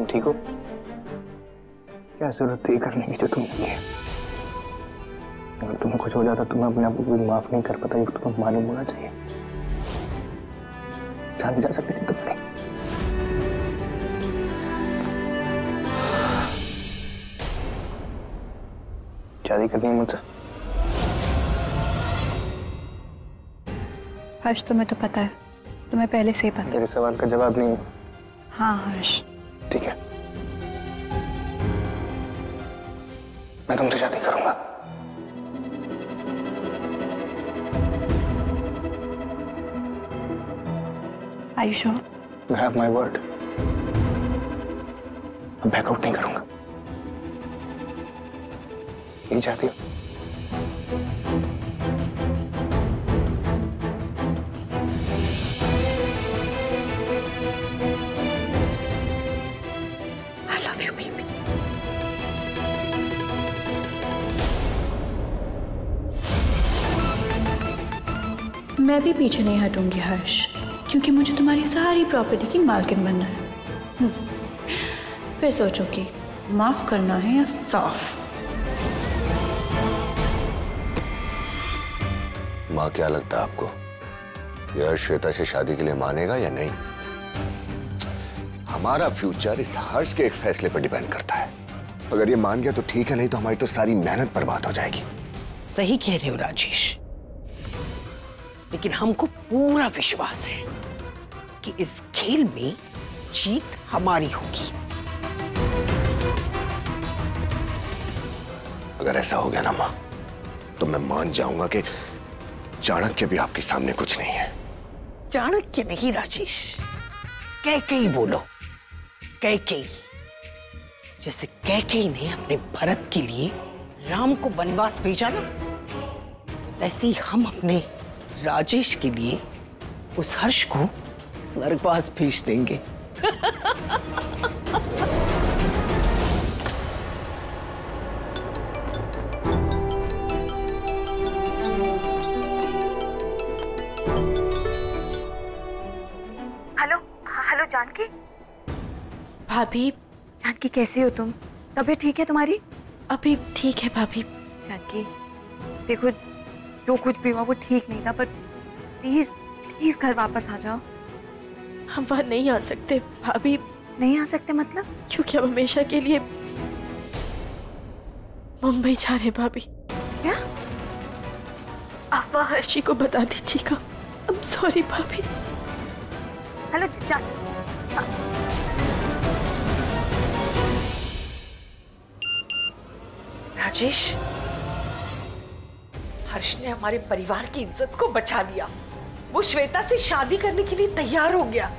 तुम ठीक हो? क्या जरूरत थी करने की जो तुमने की है? अगर तुम्हें कुछ हो जाता तुम्हें अपने आप को भी माफ नहीं कर पाता, ये तुम्हें मालूम होना चाहिए। जान जा सकती थी तुम्हारी। शादी करनी है मुझसे? हर्ष तुम्हें तो पता है, तुम्हें पहले से ही पता है। तेरे सवाल का जवाब नहीं। हाँ हर्ष। ठीक है, मैं तुमसे शादी करूंगा। Are you sure? I have my word. अब बैक आउट नहीं करूंगा। यही चाहती हो? मैं भी पीछे नहीं हटूंगी हर्ष, क्योंकि मुझे तुम्हारी सारी प्रॉपर्टी की मालकिन बनना है। फिर सोचो कि माफ करना है या साफ। माँ क्या लगता है आपको, ये हर्ष श्वेता से शादी के लिए मानेगा या नहीं? हमारा फ्यूचर इस हर्ष के एक फैसले पर डिपेंड करता है। अगर ये मान गया तो ठीक है, नहीं तो हमारी तो सारी मेहनत बर्बाद हो जाएगी। सही कह रहे हो राजेश, लेकिन हमको पूरा विश्वास है कि इस खेल में जीत हमारी होगी। अगर ऐसा हो गया ना माँ, तो मैं मान जाऊंगा कि चाणक्य भी आपके सामने कुछ नहीं है। चाणक्य नहीं राजेश, कैकेयी बोलो, कैकेयी। जैसे कैकेयी ने अपने भरत के लिए राम को वनवास भेजा ना, वैसे ही हम अपने राजेश के लिए उस हर्ष को स्वर्गवास भेज देंगे। Hello, hello Janaki. भाभी। जानकी कैसी हो तुम? तबीयत ठीक है तुम्हारी? अभी ठीक है भाभी। जानकी देखो, जो कुछ भी हुआ वो ठीक नहीं था, पर प्लीज प्लीज घर वापस आ जाओ। हम वहाँ नहीं आ सकते भाभी। नहीं आ सकते मतलब? क्योंकि हम हमेशा के लिए मुंबई जा रहे भाभी। क्या? आप वहाँ हर्षी को बता दीजिएगा। आई एम सॉरी भाभी। हेलो राजेश, हर्ष ने हमारे परिवार की इज्जत को बचा लिया। वो श्वेता से शादी करने के लिए तैयार हो गया।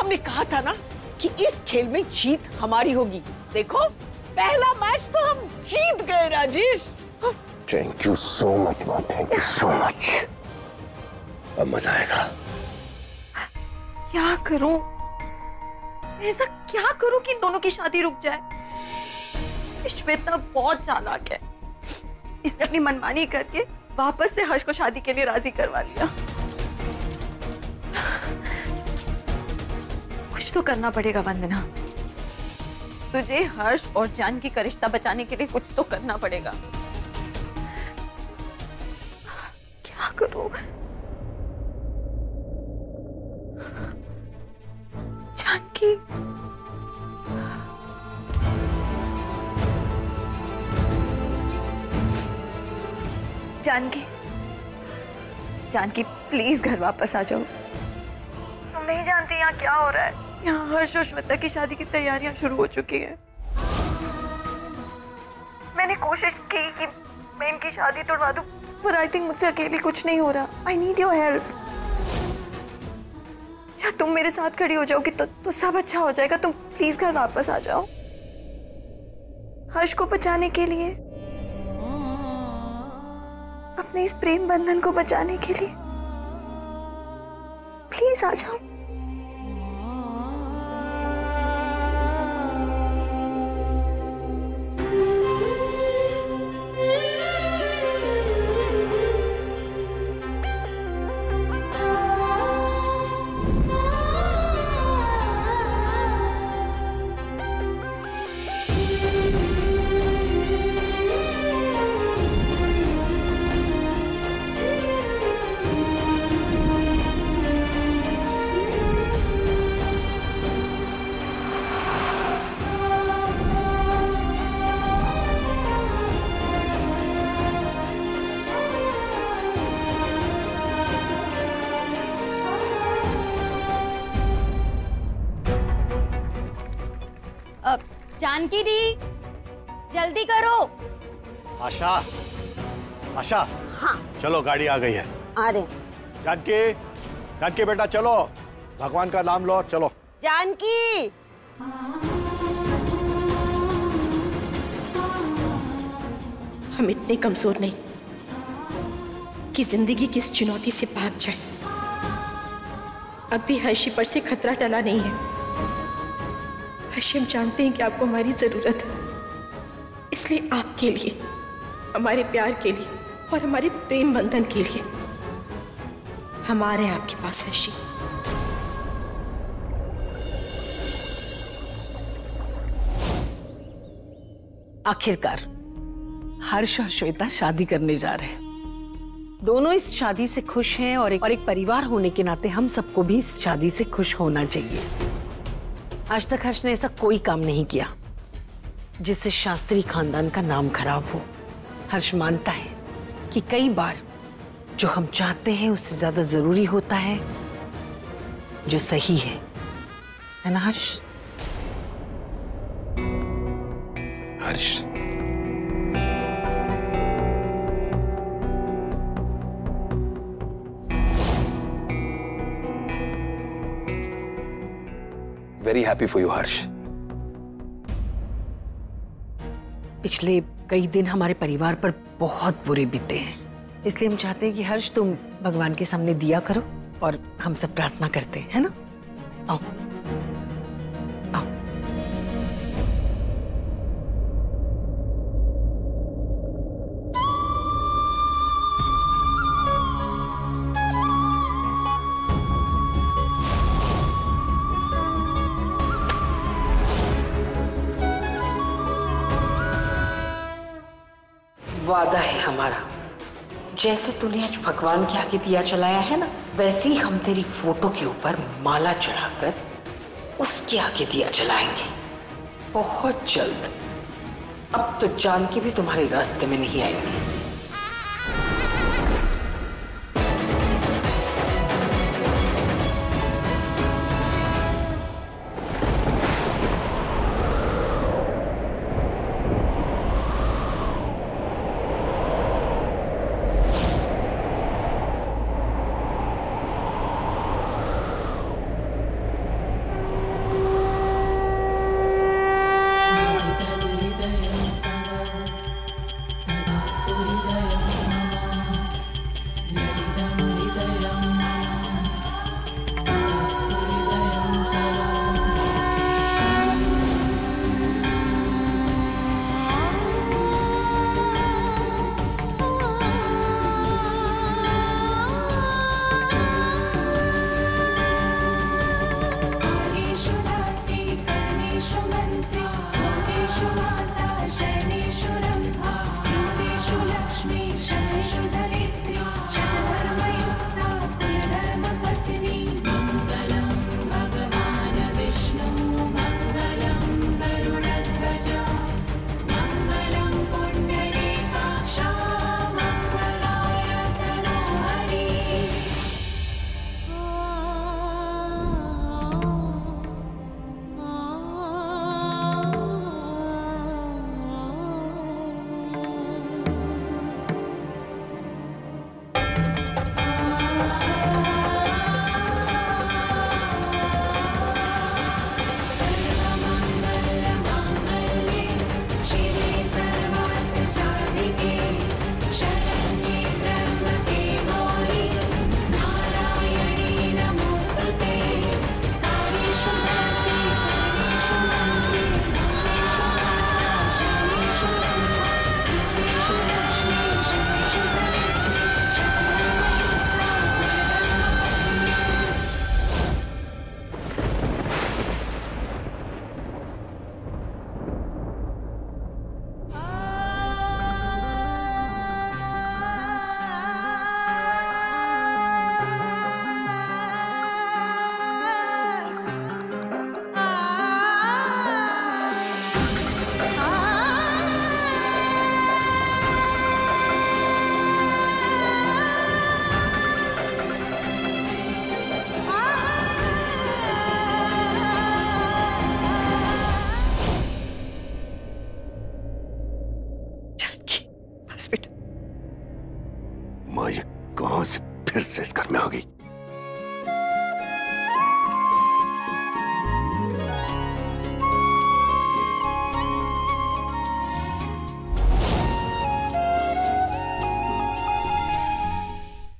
हमने कहा था ना कि इस खेल में जीत हमारी होगी। देखो पहला मैच तो हम जीत गए Rajesh. Thank you so much माँ, थैंक यू सो मच। अब मजा आएगा। क्या करूं, ऐसा क्या करूं कि दोनों की शादी रुक जाए? श्वेता बहुत चालाक है, इसने अपनी मनमानी करके वापस से हर्ष को शादी के लिए राजी करवा लिया। कुछ तो करना पड़ेगा वंदना, तुझे हर्ष और जानकी का रिश्ता बचाने के लिए कुछ तो करना पड़ेगा। क्या करूं? जानकी जानकी, जानकी प्लीज घर वापस आ जाओ। तुम नहीं जानती यहाँ क्या हो रहा है। यहाँ हर्ष और श्वेता की शादी की तैयारियां शुरू हो चुकी हैं। मैंने कोशिश की कि मैं इनकी शादी तोड़वा दूं, पर आई थिंक मुझसे अकेले कुछ नहीं हो रहा। I need your help. या तुम मेरे साथ खड़ी हो जाओगी तो सब अच्छा हो जाएगा। तुम प्लीज घर वापस आ जाओ हर्ष को बचाने के लिए, अपने इस प्रेम बंधन को बचाने के लिए। प्लीज आ जाओ। जानकी दी, जल्दी करो। आशा, आशा। हाँ। चलो गाड़ी आ गई है। आ रहे। जानकी, जानकी बेटा चलो, भगवान का नाम लो, चलो। जानकी। हम इतने कमजोर नहीं कि जिंदगी की इस चुनौती से भाग जाए। अब भी हर्षी पर से खतरा टला नहीं है। हर्षी, हम जानते हैं कि आपको हमारी जरूरत है, इसलिए आपके लिए, हमारे प्यार के लिए और हमारे प्रेम बंधन के लिए हम आ रहे हैं आपके पास हर्षी। आखिरकार हर्ष और श्वेता शादी करने जा रहे हैं। दोनों इस शादी से खुश हैं और एक परिवार होने के नाते हम सबको भी इस शादी से खुश होना चाहिए। आज तक हर्ष ने ऐसा कोई काम नहीं किया जिससे शास्त्री खानदान का नाम खराब हो। हर्ष मानता है कि कई बार जो हम चाहते हैं उससे ज्यादा जरूरी होता है जो सही है ना हर्ष? हर्ष, Very happy for you, हर्ष। पिछले कई दिन हमारे परिवार पर बहुत बुरे बीते हैं, इसलिए हम चाहते हैं कि हर्ष तुम भगवान के सामने दिया करो और हम सब प्रार्थना करते हैं, है ना? आओ, वादा है हमारा, जैसे तूने आज भगवान के आगे दिया जलाया है ना, वैसे ही हम तेरी फोटो के ऊपर माला चढ़ाकर उसके आगे दिया जलाएंगे बहुत जल्द। अब तो जानकी भी तुम्हारे रास्ते में नहीं आएगी।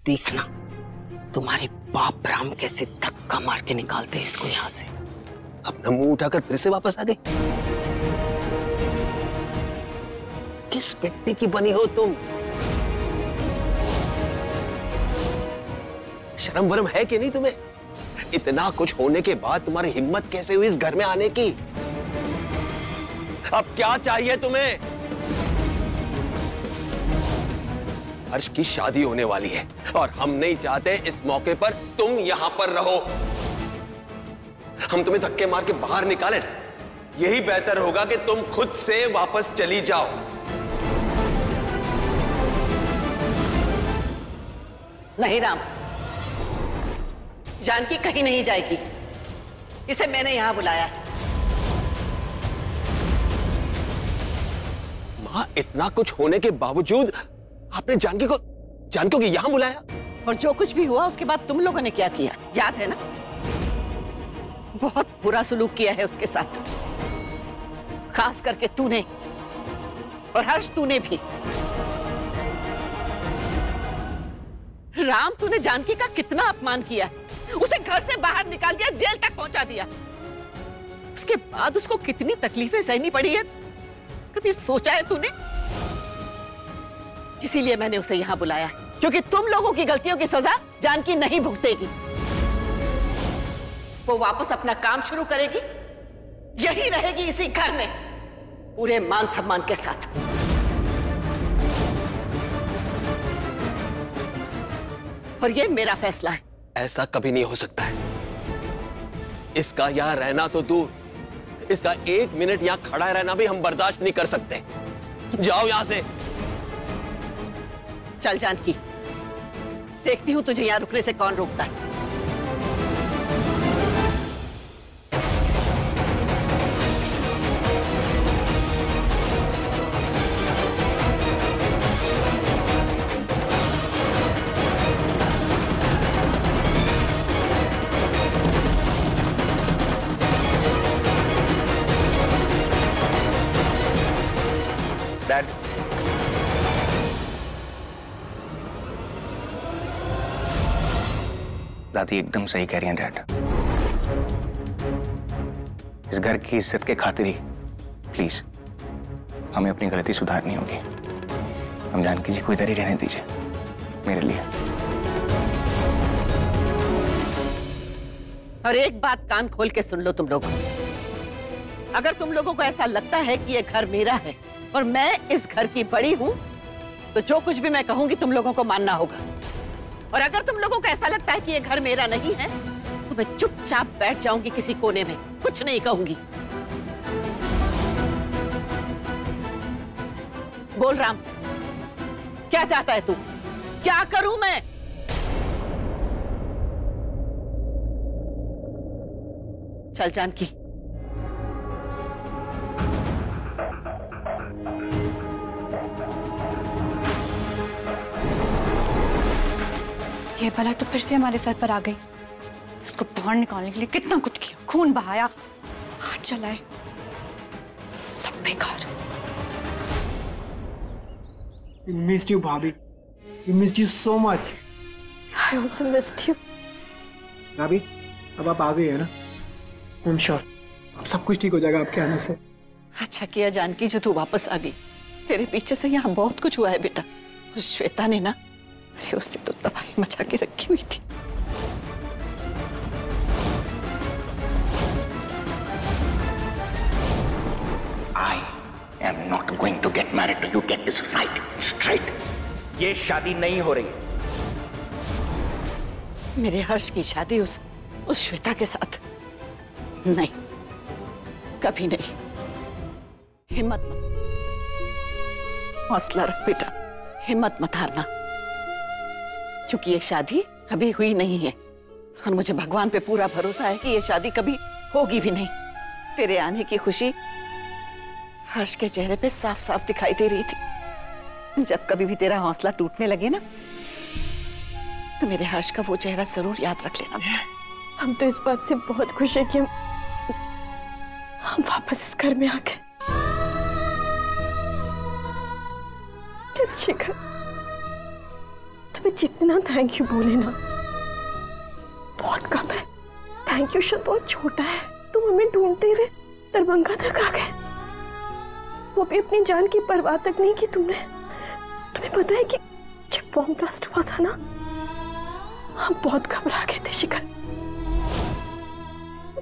देखना तुम्हारे बाप राम कैसे धक्का मार के निकालते हैं इसको यहाँ से। अपना मुंह उठाकर फिर से वापस आ गई। किस मिट्टी की बनी हो तुम? शर्म वरम है कि नहीं तुम्हें? इतना कुछ होने के बाद तुम्हारी हिम्मत कैसे हुई इस घर में आने की? अब क्या चाहिए तुम्हें? हर्ष की शादी होने वाली है और हम नहीं चाहते इस मौके पर तुम यहां पर रहो। हम तुम्हें धक्के मार के बाहर निकालें, यही बेहतर होगा कि तुम खुद से वापस चली जाओ। नहीं राम, जानकी कहीं नहीं जाएगी, इसे मैंने यहां बुलाया। मां, इतना कुछ होने के बावजूद आपने जानकी को यहां बुलाया? और जो कुछ भी हुआ उसके बाद तुम लोगों ने क्या किया याद है ना? बहुत बुरा सलूक किया है उसके साथ, खास करके तूने और हर्ष तूने भी। राम, तूने जानकी का कितना अपमान किया, उसे घर से बाहर निकाल दिया, जेल तक पहुंचा दिया। उसके बाद उसको कितनी तकलीफें सहनी पड़ी है, कभी सोचा है तूने? इसीलिए मैंने उसे यहां बुलाया, क्योंकि तुम लोगों की गलतियों की सजा जानकी नहीं भुगतेगी। वो वापस अपना काम शुरू करेगी, यही रहेगी इसी घर में, पूरे मान सम्मान के साथ। और ये मेरा फैसला है। ऐसा कभी नहीं हो सकता है। इसका यहां रहना तो दूर, इसका एक मिनट यहां खड़ा रहना भी हम बर्दाश्त नहीं कर सकते। जाओ यहां से। चल जानकी, देखती हूं तुझे यहां रुकने से कौन रोकता है। दादी एकदम सही कह रही हैं डैड। इस घर की इज्जत के खातिर ही प्लीज हमें अपनी गलती सुधारनी होगी। हम जानकी जी को इधर ही रहने दीजिए मेरे लिए। और एक बात कान खोल के सुन लो तुम लोग, अगर तुम लोगों को ऐसा लगता है कि यह घर मेरा है और मैं इस घर की बड़ी हूं, तो जो कुछ भी मैं कहूंगी तुम लोगों को मानना होगा। और अगर तुम लोगों को ऐसा लगता है कि ये घर मेरा नहीं है, तो मैं चुपचाप बैठ जाऊंगी किसी कोने में, कुछ नहीं कहूंगी। बोल राम, क्या चाहता है तू? क्या करूं मैं? चल जानकी, ये भला तो फिर से हमारे सर पर आ गई। उसको बाहर निकालने के लिए कितना कुछ किया, खून बहाया, हाथ चलाए, सब बेकार। We missed you, भाभी। We missed you so much. I also missed you. भाभी, अब आप आ गई है ना? I'm sure अब सब कुछ ठीक हो जाएगा आपके आने से। अच्छा किया जानकी जो तू वापस आ गई, तेरे पीछे से यहाँ बहुत कुछ हुआ है बेटा। श्वेता ने ना, अरे उसने तो तबाही मचा के रखी हुई थी। I am not going to get married till you get this right, straight. ये शादी नहीं हो रही। मेरे हर्ष की शादी उस श्वेता के साथ नहीं, कभी नहीं। हिम्मत मत, हौसला रख बेटा, हिम्मत मत हारना, क्योंकि ये शादी अभी हुई नहीं है। और मुझे भगवान पे पूरा भरोसा है कि ये शादी कभी होगी भी नहीं। तेरे आने की खुशी हर्ष के चेहरे पे साफ साफ दिखाई दे रही थी। जब कभी भी तेरा हौसला टूटने लगे ना, तो मेरे हर्ष का वो चेहरा जरूर याद रख लेना बेटा। हम तो इस बात से बहुत खुश हैं कि हम वापस इस घर में आ गए। पे जितना थैंक यू बोले ना बहुत कम है। थैंक यू शब्द बहुत छोटा है। तुम हमें ढूंढते हुए दरभंगा तक आ गए, वो भी अपनी जान की परवाह तक नहीं की तुमने। तुम्हें पता है कि जब बॉम्ब ब्लास्ट हुआ था ना, हम बहुत घबरा गए थे शिखर,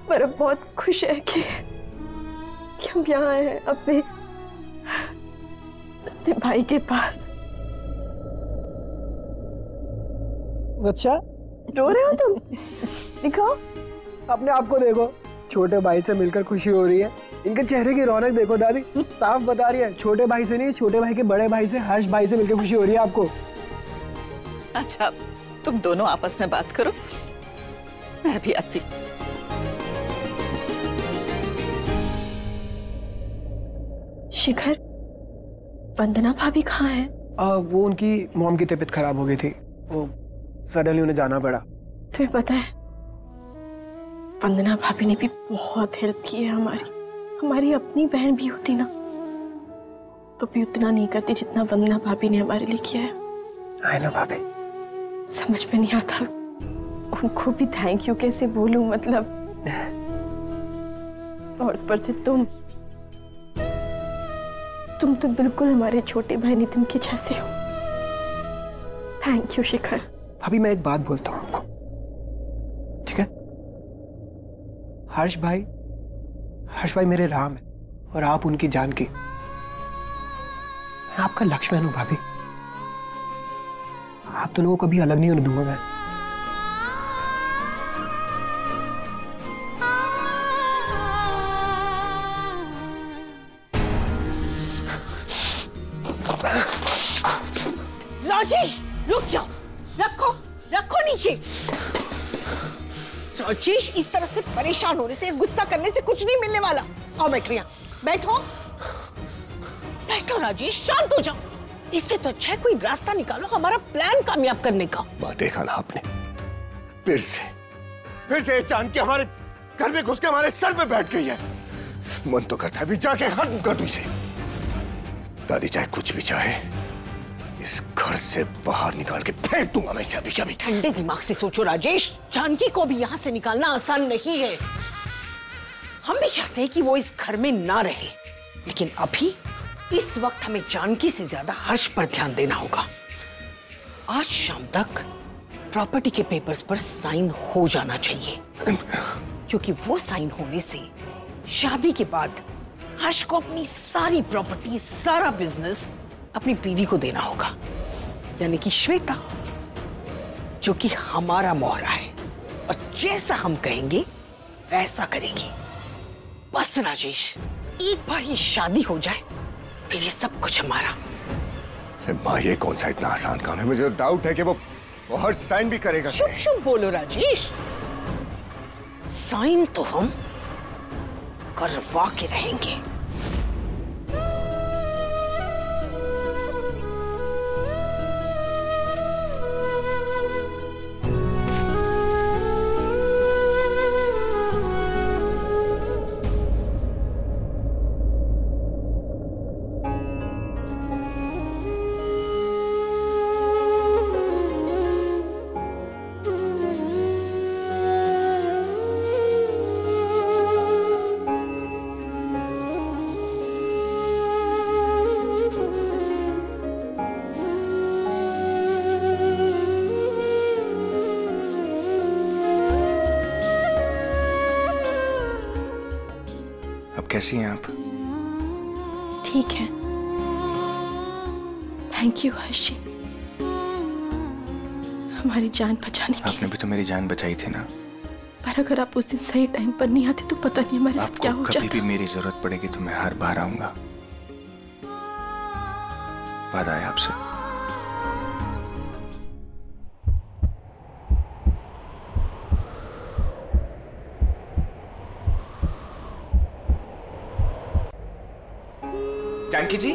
पर अब बहुत खुश है कि हम यहाँ आए हैं अपने भाई के पास। अच्छा, रो रहे हो तुम? दिखाओ अपने आप को, देखो छोटे भाई से मिलकर खुशी हो रही है। इनके चेहरे की रौनक देखो दादी, साफ बता रही है छोटे भाई से नहीं, छोटे भाई के बड़े भाई से, हर्ष भाई से मिलकर खुशी हो रही है आपको। अच्छा तुम दोनों आपस में बात करो, मैं भी आती। शिखर, वंदना भाभी कहाँ है? वो उनकी मॉम की तबीयत खराब हो गई थी, वो सडनली उन्हें जाना पड़ा। तुम्हें पता है वंदना भाभी ने भी बहुत हेल्प की है हमारी। हमारी अपनी बहन भी होती ना तो भी उतना नहीं करती जितना वंदना भाभी ने हमारे लिए किया है। ना भाभी, समझ में नहीं आता उनको भी थैंक यू कैसे बोलूं, मतलब। और उस पर से तुम तो बिल्कुल हमारे छोटे भाई नितिन के जैसे हो। Thank you Shikhar. भाभी मैं एक बात बोलता हूँ आपको, ठीक है? हर्ष भाई मेरे राम है और आप उनकी जान की। मैं आपका लक्ष्मण हूँ भाभी, आप दोनों को कभी अलग नहीं होने दूंगा मैं। राजेश रुक जाओ, रखो नीचे। राजेश इस तरह से परेशान होने से, गुस्सा करने से कुछ नहीं मिलने वाला। आओ बैठिया, बैठो राजेश, शांत हो जाओ। इससे तो अच्छा है कोई रास्ता निकालो हमारा प्लान कामयाब करने का। बातें खाना आपने फिर से चाणक्य हमारे घर में घुस के हमारे सर पे बैठ गई है। मन तो करता है भी जाके खत्म कर दूं इसे। दादी चाहे कुछ भी चाहे, इस घर से बाहर निकाल के फेंक दूंगा मैं इसे। अभी क्या भी ठंडे दिमाग से सोचो राजेश, चाणक्य को भी यहाँ से निकालना आसान नहीं है। हम भी चाहते है कि वो इस घर में ना रहे, लेकिन अभी इस वक्त हमें जानकी से ज्यादा हर्ष पर ध्यान देना होगा। आज शाम तक प्रॉपर्टी के पेपर्स पर साइन हो जाना चाहिए, क्योंकि वो साइन होने से शादी के बाद हर्ष को अपनी सारी प्रॉपर्टी, सारा बिजनेस अपनी बीवी को देना होगा, यानी कि श्वेता, जो कि हमारा मोहरा है और जैसा हम कहेंगे वैसा करेगी। बस राजेश, एक बार ये शादी हो जाए फिर ये सब कुछ हमारा। माँ ये कौन सा इतना आसान काम है? मुझे डाउट है कि वो हर साइन भी करेगा। शुभ बोलो राजेश, साइन तो हम करवा के रहेंगे। कैसी हैं आप? ठीक है, थैंक यू हर्ष, हमारी जान बचाने के लिए। आपने भी तो मेरी जान बचाई थी ना। पर अगर आप उस दिन सही टाइम पर नहीं आते तो पता नहीं हमारे साथ क्या हो जाता। कभी भी मेरी जरूरत पड़ेगी तो मैं हर बार आऊंगा, वादा है आपसे। जानकी जी,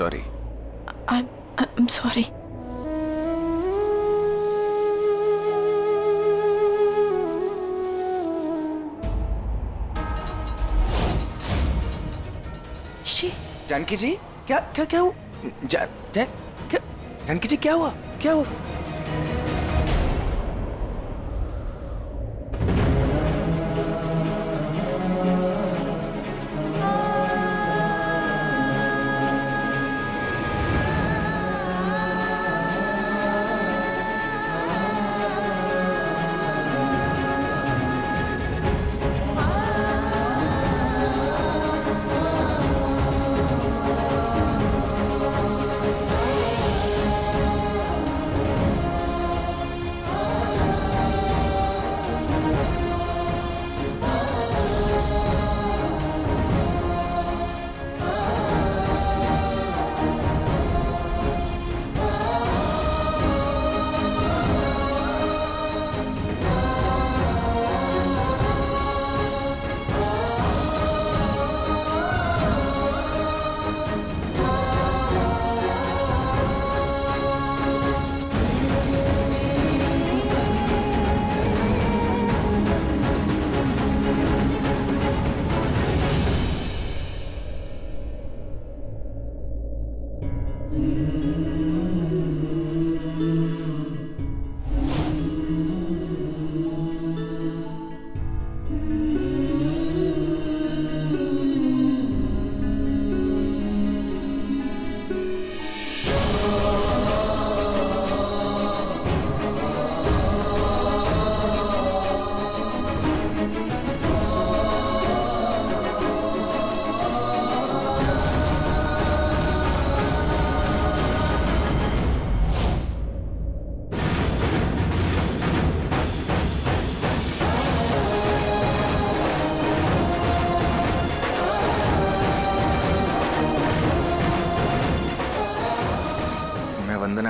sorry. I'm sorry. जानकी जी क्या क्या क्या हुआ? जानकी जी क्या हुआ? क्या हुआ?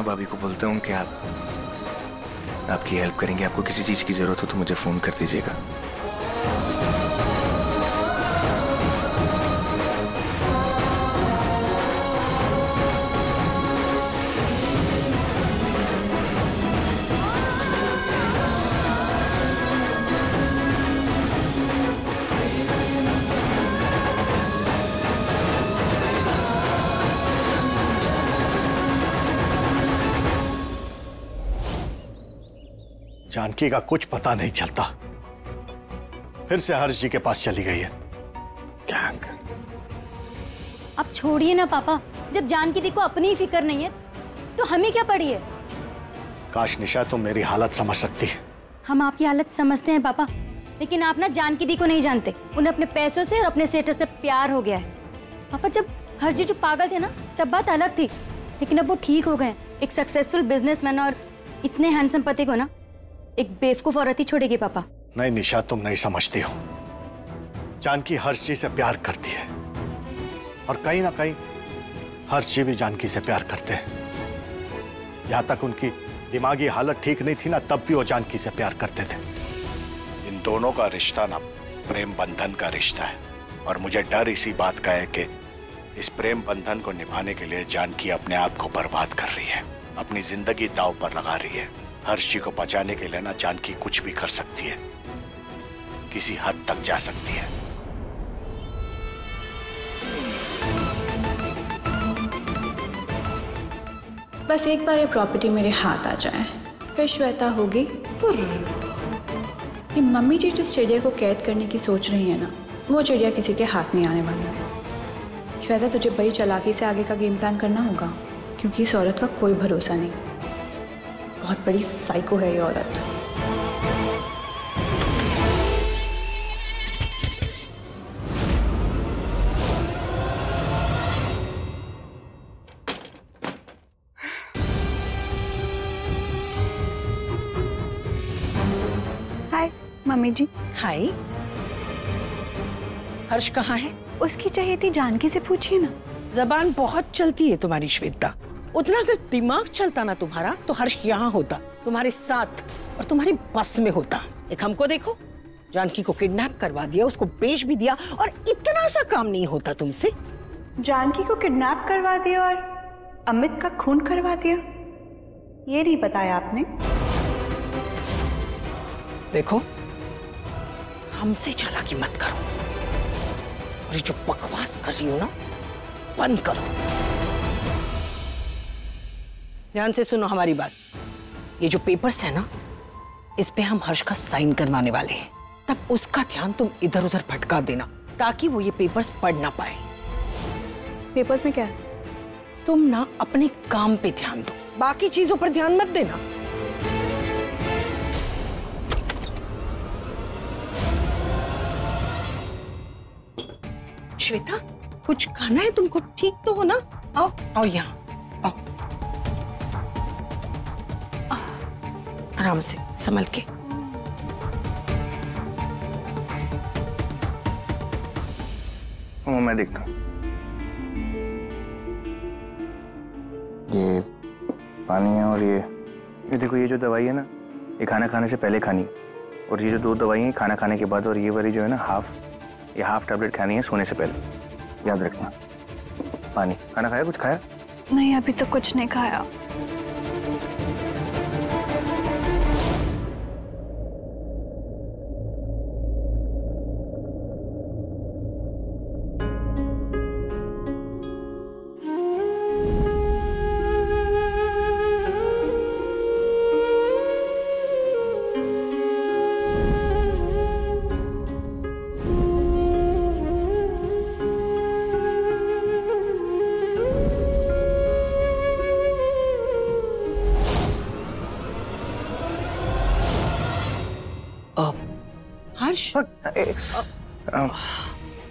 भाभी को बोलता हूँ कि आप आपकी हेल्प करेंगे. आपको किसी चीज की जरूरत हो तो मुझे फोन कर दीजिएगा. जानकी का कुछ पता नहीं चलता. फिर से हर्ष जी के पास चली गई है. क्या अब छोड़िए ना पापा. जब जानकी दी को अपनी ही फिक्र नहीं है तो हमें क्या पड़ी है. काश निशा तुम मेरी हालत समझ सकती है. हम आपकी हालत समझते हैं पापा, लेकिन आप ना जानकी दी को नहीं जानते. उन्हें अपने पैसों से और अपने स्टेटस से प्यार हो गया है. पापा जब हर्ष जी जो पागल थे ना तब बात अलग थी, लेकिन अब वो ठीक हो गए. एक सक्सेसफुल बिजनेसमैन और इतने हैंडसम पति को ना एक बेवकूफ औरत ही छोड़ेगी पापा. नहीं निशा तुम नहीं समझती हो. जानकी हर्ष जी से प्यार करती है और कहीं ना कहीं हर्ष जी भी जानकी से प्यार करते हैं. यहाँ तक उनकी दिमागी हालत ठीक नहीं थी ना तब भी वो जानकी से प्यार करते थे. इन दोनों का रिश्ता ना प्रेम बंधन का रिश्ता है और मुझे डर इसी बात का है कि इस प्रेम बंधन को निभाने के लिए जानकी अपने आप को बर्बाद कर रही है, अपनी जिंदगी दाव पर लगा रही है. हर्ष जी को बचाने के लिए ना जानकी कुछ भी कर सकती है, किसी हद तक जा सकती है. बस एक बार ये प्रॉपर्टी मेरे हाथ आ जाए फिर श्वेता होगी फुर्र. ये मम्मी जी जिस चिड़िया को कैद करने की सोच रही है ना वो चिड़िया किसी के हाथ नहीं आने वाली है. श्वेता तुझे बड़ी चालाकी से आगे का गेम प्लान करना होगा क्योंकि इस औरत का कोई भरोसा नहीं. बहुत बड़ी साइको है ये औरत. हाय मम्मी जी. हाय. हर्ष कहाँ है? उसकी चाहिए थी जानकी से पूछिए ना. जबान बहुत चलती है तुम्हारी श्वेता. उतना अगर दिमाग चलता ना तुम्हारा तो हर्ष यहाँ होता तुम्हारे साथ और तुम्हारी बस में होता. एक हमको देखो, जानकी को किडनैप करवा दिया, उसको बेच भी दिया और इतना सा काम नहीं होता तुमसे. जानकी को किडनैप करवा दिया और अमित का खून करवा दिया, ये नहीं बताया आपने। देखो, हमसे चालाकी मत करो और ये जो बकवास कर रही हो ना, बंद करो। ध्यान से सुनो हमारी बात। ये जो पेपर्स है ना, इस पे हम हर्ष का साइन करवाने वाले हैं। तब उसका ध्यान तुम इधर उधर भटका देना ताकि वो ये पेपर्स पढ़ ना पाए। पेपर्स में क्या है? तुम ना अपने काम पे ध्यान दो, बाकी चीजों पर ध्यान मत देना। श्वेता, कुछ खाना है तुमको? ठीक तो हो ना? आओ आओ यहाँ आओ, आराम से संभल के। मैं देखता हूँ। ये पानी है और ये देखो, ये जो दवाई है ना, ये खाना खाने से पहले खानी है। और ये जो दो दवाई है, खाना खाने के बाद। और ये वाली जो है ना, हाफ टैबलेट खानी है सोने से पहले। याद रखना। पानी। खाना खाया? कुछ खाया? नहीं, अभी तो कुछ नहीं खाया।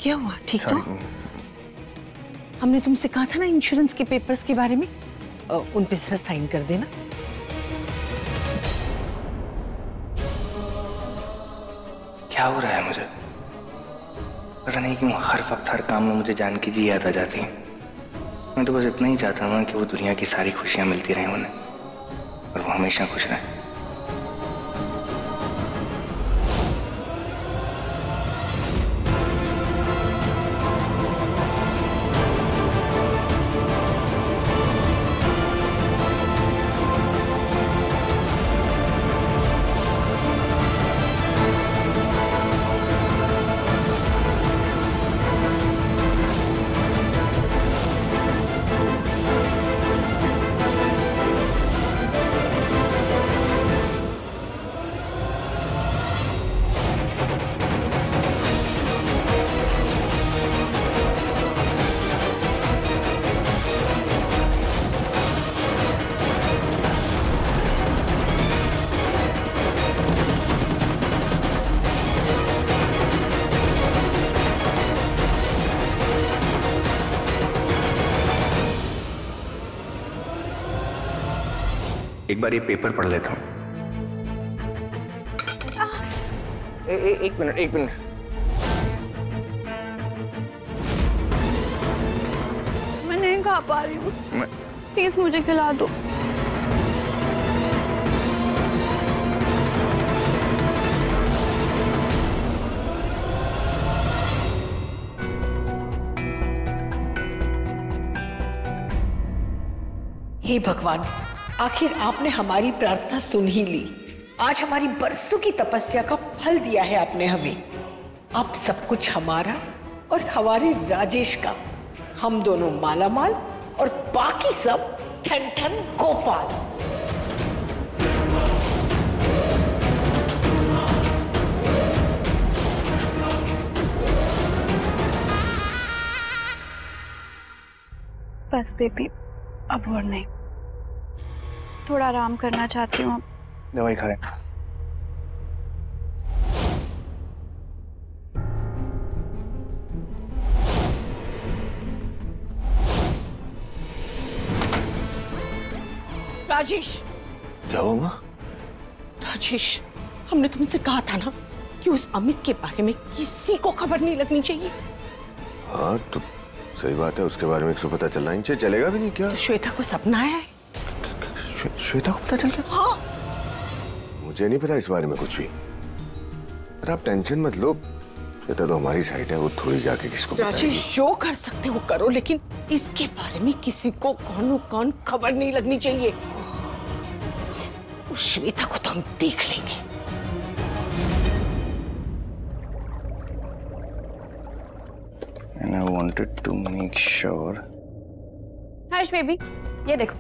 क्या हुआ? ठीक तो? हमने तुमसे कहा था ना इंश्योरेंस के पेपर्स के बारे में, उन पे जरा साइन कर देना। क्या हो रहा है मुझे पता नहीं, क्यों हर वक्त हर काम में मुझे जानकी जी याद आ जाती है। मैं तो बस इतना ही चाहता हूँ कि वो दुनिया की सारी खुशियां मिलती रहें उन्हें और वो हमेशा खुश रहें। एक बार ये पेपर पढ़ लेता हूँ। एक मिनट। मैं नहीं खा पा रही हूँ, प्लीज मुझे खिला दो। हे भगवान, आखिर आपने हमारी प्रार्थना सुन ही ली। आज हमारी बरसों की तपस्या का फल दिया है आपने हमें। अब सब कुछ हमारा और हमारे राजेश का, हम दोनों माला माल और बाकी सब ठन ठन गोपाल। बस बेबी, अब और नहीं, थोड़ा आराम करना चाहती हूँ। दवाई खा रहे। राजेश, क्या हुआ माँ? राजेश, हमने तुमसे कहा था ना कि उस अमित के बारे में किसी को खबर नहीं लगनी चाहिए। हाँ तो सही बात है, उसके बारे में किसी को पता चलना ही चाहिए। चलेगा भी नहीं क्या? तो श्वेता को सपना आया है? श्वेता को पता चल गया? हाँ। मुझे नहीं पता इस बारे में कुछ भी। पर आप टेंशन मत लो, श्वेता तो हमारी साइड है, वो थोड़ी जाके किसको राजेश जो कर सकते हो करो, लेकिन इसके बारे में किसी को कौन कौन खबर नहीं लगनी चाहिए। उस श्वेता को तो हम देख लेंगे। And I wanted to make sure. Harsh baby, ये देखो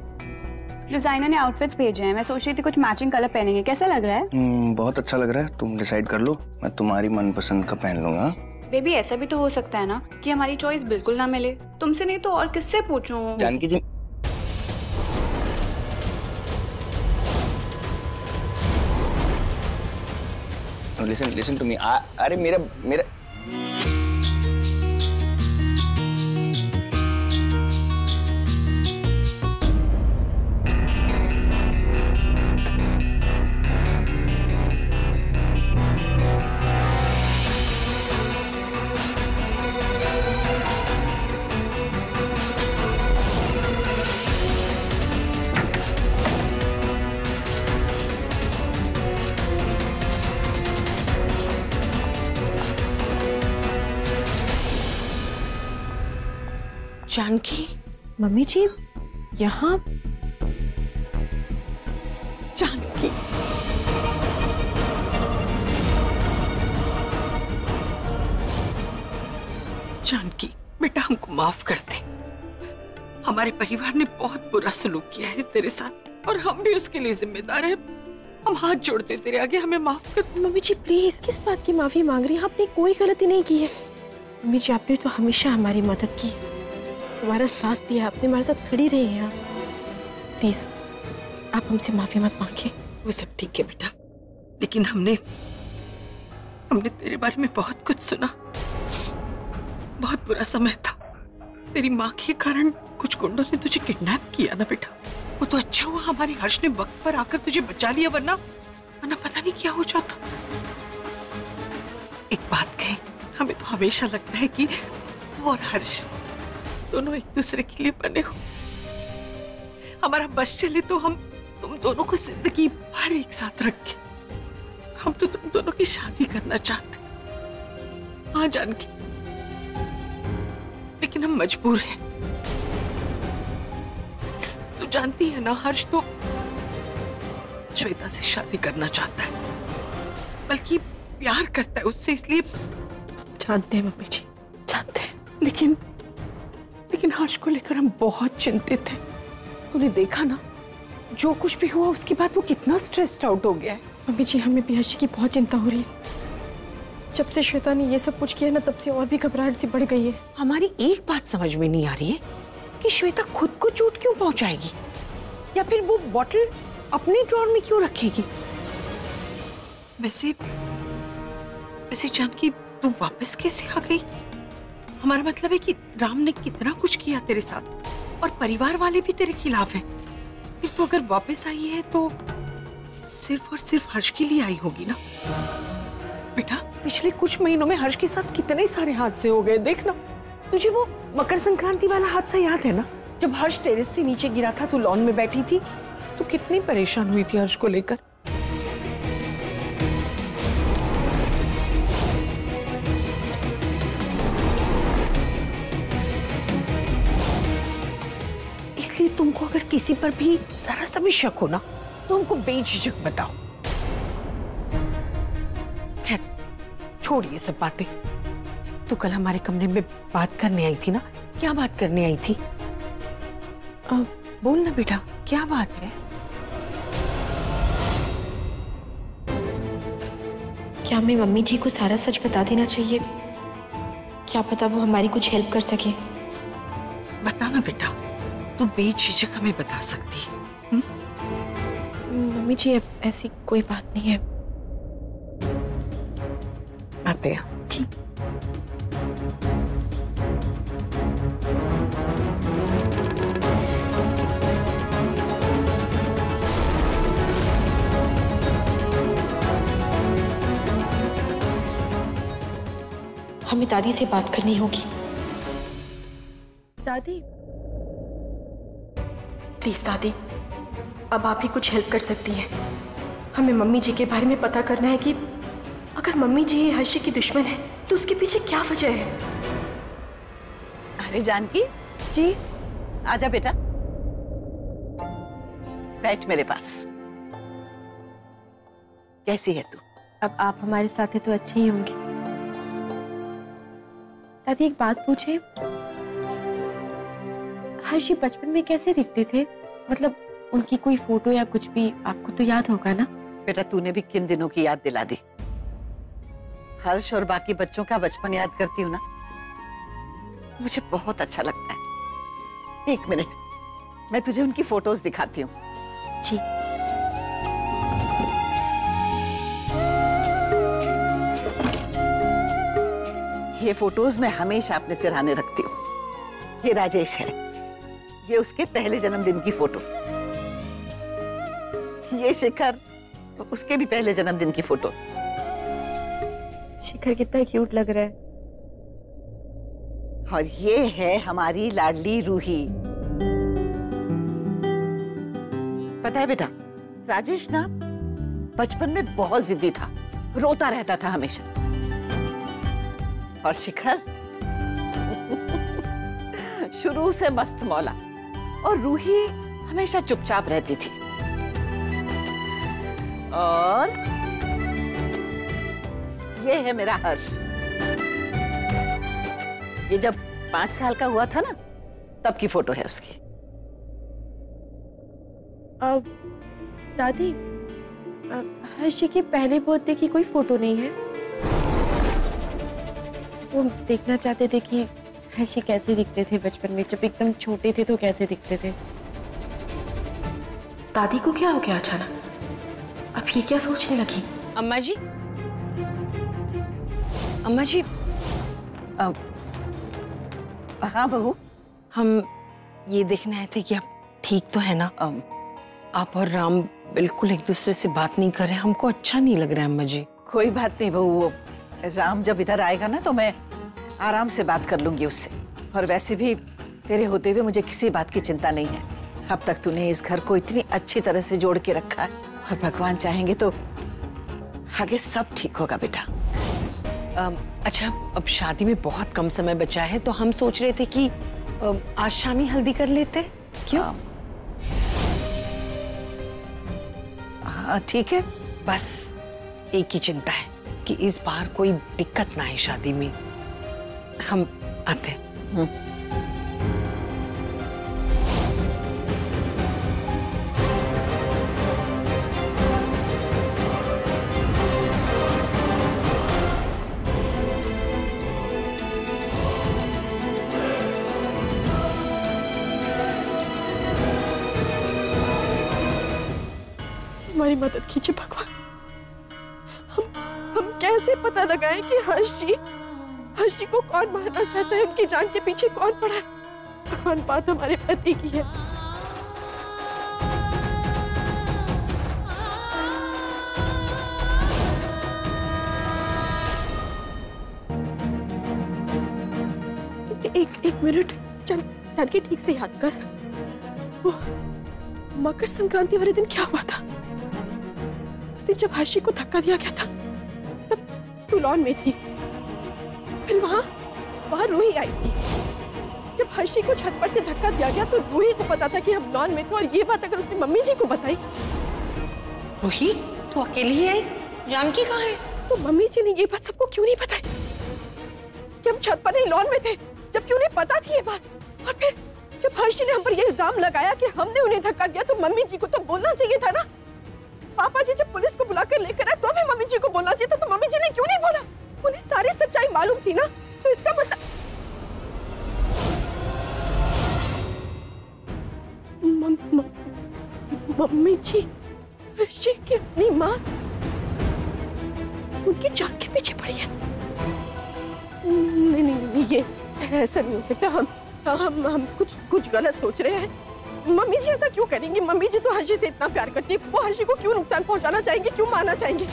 डिजाइनर ने आउटफिट्स भेजे हैं। मैं सोच रही थी कुछ मैचिंग कलर पहनेंगे, कैसा लग रहा है? बहुत अच्छा लग रहा है, तुम डिसाइड कर लो, मैं तुम्हारी मनपसंद का पहन लूंगा। बेबी ऐसा भी तो हो सकता है ना कि हमारी चॉइस बिल्कुल ना मिले। तुमसे नहीं तो और किससे पूछूं? Janaki ji listen listen to me. अरे मेरा मेरा जानकी मम्मी जी यहाँ जानकी जानकी बेटा हमको माफ कर दे, हमारे परिवार ने बहुत बुरा सलूक किया है तेरे साथ और हम भी उसके लिए जिम्मेदार हैं। हम हाथ जोड़ते तेरे आगे, हमें माफ कर दो। मम्मी जी प्लीज किस बात की माफी मांग रही है? आपने कोई गलती नहीं की है मम्मी जी, आपने तो हमेशा हमारी मदद की, हमारा साथ दिया आपने, हमारे साथ खड़ी रही है आप। प्लीज आप हमसे माफी मत मांगे। वो सब ठीक है बेटा, लेकिन हमने तेरे बारे में बहुत कुछ सुना। बहुत बुरा समय था, तेरी माँ के कारण कुछ गुंडों ने तुझे किडनैप किया ना बेटा। वो तो अच्छा हुआ हमारे हर्ष ने वक्त पर आकर तुझे बचा लिया, वरना पता नहीं क्या हो जाता। एक बात कहे, हमें तो हमेशा लगता है कि वो और हर्ष दोनों एक दूसरे के लिए बने हो। हमारा बस चले तो हम तुम दोनों को जिंदगी भर एक साथ रखें। हम तो तुम दोनों की शादी करना चाहते हैं, हाँ जानकी, लेकिन हम मजबूर हैं। तू जानती है ना हर्ष तो श्वेता से शादी करना चाहता है, बल्कि प्यार करता है उससे, इसलिए जानते हैं मम्मी जी जानते हैं, लेकिन हर्ष को लेकर हम बहुत चिंतित हैं। तूने देखा ना जो कुछ भी हुआ उसके बाद वो कितना स्ट्रेस्ड आउट हो गया है। मम्मी जी हमें भी हर्ष की बहुत चिंता हो रही है, जब से श्वेता ने ये सब कुछ किया ना तब से और भी घबराहट सी बढ़ गई है। हमारी एक बात समझ में नहीं आ रही है कि श्वेता खुद को चोट क्यों पहुंचाएगी, या फिर वो बॉटल अपने ड्रॉअर में क्यों रखेगी। वैसे जानकी तू वापस कैसे आ गई? हमारा मतलब है कि राम ने कितना कुछ किया तेरे साथ और परिवार वाले भी तेरे खिलाफ हैं। फिर तो अगर वापस आई है तो सिर्फ और सिर्फ हर्ष के लिए आई होगी ना बेटा। पिछले कुछ महीनों में हर्ष के साथ कितने सारे हादसे हो गए, देखना तुझे वो मकर संक्रांति वाला हादसा याद है ना, जब हर्ष टेरेस से नीचे गिरा था, तू लॉन में बैठी थी, तो कितनी परेशान हुई थी हर्ष को लेकर। तुमको अगर किसी पर भी जरा सा भी शक हो ना तो हमको बेझिझक बताओ। खैर छोड़िए सब बातें, तो कल हमारे कमरे में बात करने आई थी ना, क्या बात करने आई थी? बोल ना बेटा क्या बात है? क्या मैं मम्मी जी को सारा सच बता देना चाहिए? क्या पता वो हमारी कुछ हेल्प कर सके। बताना बेटा, तू बेझिझक हमें बता सकती है। मम्मी जी ऐसी कोई बात नहीं है। आते हैं जी। हमें दादी से बात करनी होगी। दादी प्लीज दादी अब आप ही कुछ हेल्प कर सकती हैं। हमें मम्मी जी के बारे में पता करना है कि अगर मम्मी जी हर्ष की दुश्मन है तो उसके पीछे क्या वजह है? अरे जानकी जी, आजा बेटा, बैठ मेरे पास। कैसी है तू? अब आप हमारे साथ है तो अच्छी ही होंगी। दादी एक बात पूछे, हर्ष बचपन में कैसे दिखते थे? मतलब उनकी कोई फोटो या कुछ भी आपको तो याद होगा ना? बेटा तूने भी किन दिनों की याद दिला दी। हर्ष और बाकी बच्चों का बचपन याद करती हूँ ना, मुझे बहुत अच्छा लगता है। एक मिनट, मैं तुझे उनकी फोटोज दिखाती हूँ। जी ये फोटोज मैं हमेशा अपने सिरहाने रखती हूँ। ये राजेश है, ये उसके पहले जन्मदिन की फोटो। ये शिखर, उसके भी पहले जन्मदिन की फोटो। शिखर कितना क्यूट लग रहा है। और ये है हमारी लाडली रूही। पता है बेटा, राजेश ना बचपन में बहुत जिद्दी था, रोता रहता था हमेशा। और शिखर शुरू से मस्त मौला। और रूही हमेशा चुपचाप रहती थी। और ये है मेरा हर्ष। ये जब 5 साल का हुआ था ना, तब की फोटो है उसकी। अब दादी, हर्ष की पहले बर्थडे की कोई फोटो नहीं है। वो देखना चाहते थे कि हर्ष कैसे दिखते थे बचपन में, जब एकदम छोटे थे तो कैसे दिखते थे। दादी को क्या हो गया अचानक? अब ये क्या सोचने लगी? अम्मा जी, अम्मा जी। हाँ बहू, हम ये देखने आए थे कि आप ठीक तो है ना? आप और राम बिल्कुल एक दूसरे से बात नहीं कर रहे, हमको अच्छा नहीं लग रहा है अम्मा जी। कोई बात नहीं बहू, वो राम जब इधर आएगा ना तो मैं आराम से बात कर लूंगी उससे। और वैसे भी तेरे होते हुए मुझे किसी बात की चिंता नहीं है। अब तक तूने इस घर को इतनी अच्छी तरह से जोड़ के रखा है, और भगवान चाहेंगे तो आगे सब ठीक होगा बेटा। अच्छा, अब शादी में बहुत कम समय बचा है तो हम सोच रहे थे कि आज शाम ही हल्दी कर लेते। क्यों? हाँ ठीक है। बस एक ही चिंता है कि इस बार कोई दिक्कत ना आए शादी में। हम आते हैं। मदद कीजिए भगवान। हम कैसे पता लगाएं कि हर्ष जी को कौन मारना चाहता है? उनकी जान के पीछे कौन पड़ा है? भगवान, बात हमारे पति की है। एक मिनट, जानकी ठीक से याद कर, वो मकर संक्रांति वाले दिन क्या हुआ था? जब हर्षी को धक्का दिया गया था तब तू लॉन में थी, फिर वहां रूही आई थी। जब हर्षी को छत पर से धक्का दिया गया तो रूही को पता था कि हम लॉन में थे, और ये बात अगर उसने मम्मी जी को बताई। रूही तो अकेली है, जानकी कहाँ है? तो मम्मी जी ने ये बात सबको क्यों नहीं बताई कि हम छत पर नहीं लॉन में थे, जब क्यों नहीं पता थी ये बात? और फिर जब हर्षी ने हम पर यह इल्जाम लगाया कि हमने उन्हें धक्का दिया, तो मम्मी जी को तो बोलना चाहिए था ना। पापा जी जब पुलिस को बुलाकर लेकर आए तो भी मम्मी जी को बोलना चाहिए था, तो मम्मी जी ने क्यों नहीं बोला? उन्हें सारी सच्चाई मालूम थी ना, तो इसका मतलब मम्मी जी की अपनी माँ उनकी जान के पीछे पड़ी है। नहीं नहीं नहीं, ये ऐसा नहीं हो सकता। हम कुछ गलत सोच रहे हैं। मम्मी जी ऐसा क्यों करेंगी? मम्मी जी तो हर्षी से इतना प्यार करती है, वो हर्षी को क्यों नुकसान पहुंचाना चाहेंगे, क्यों मारना चाहेंगे?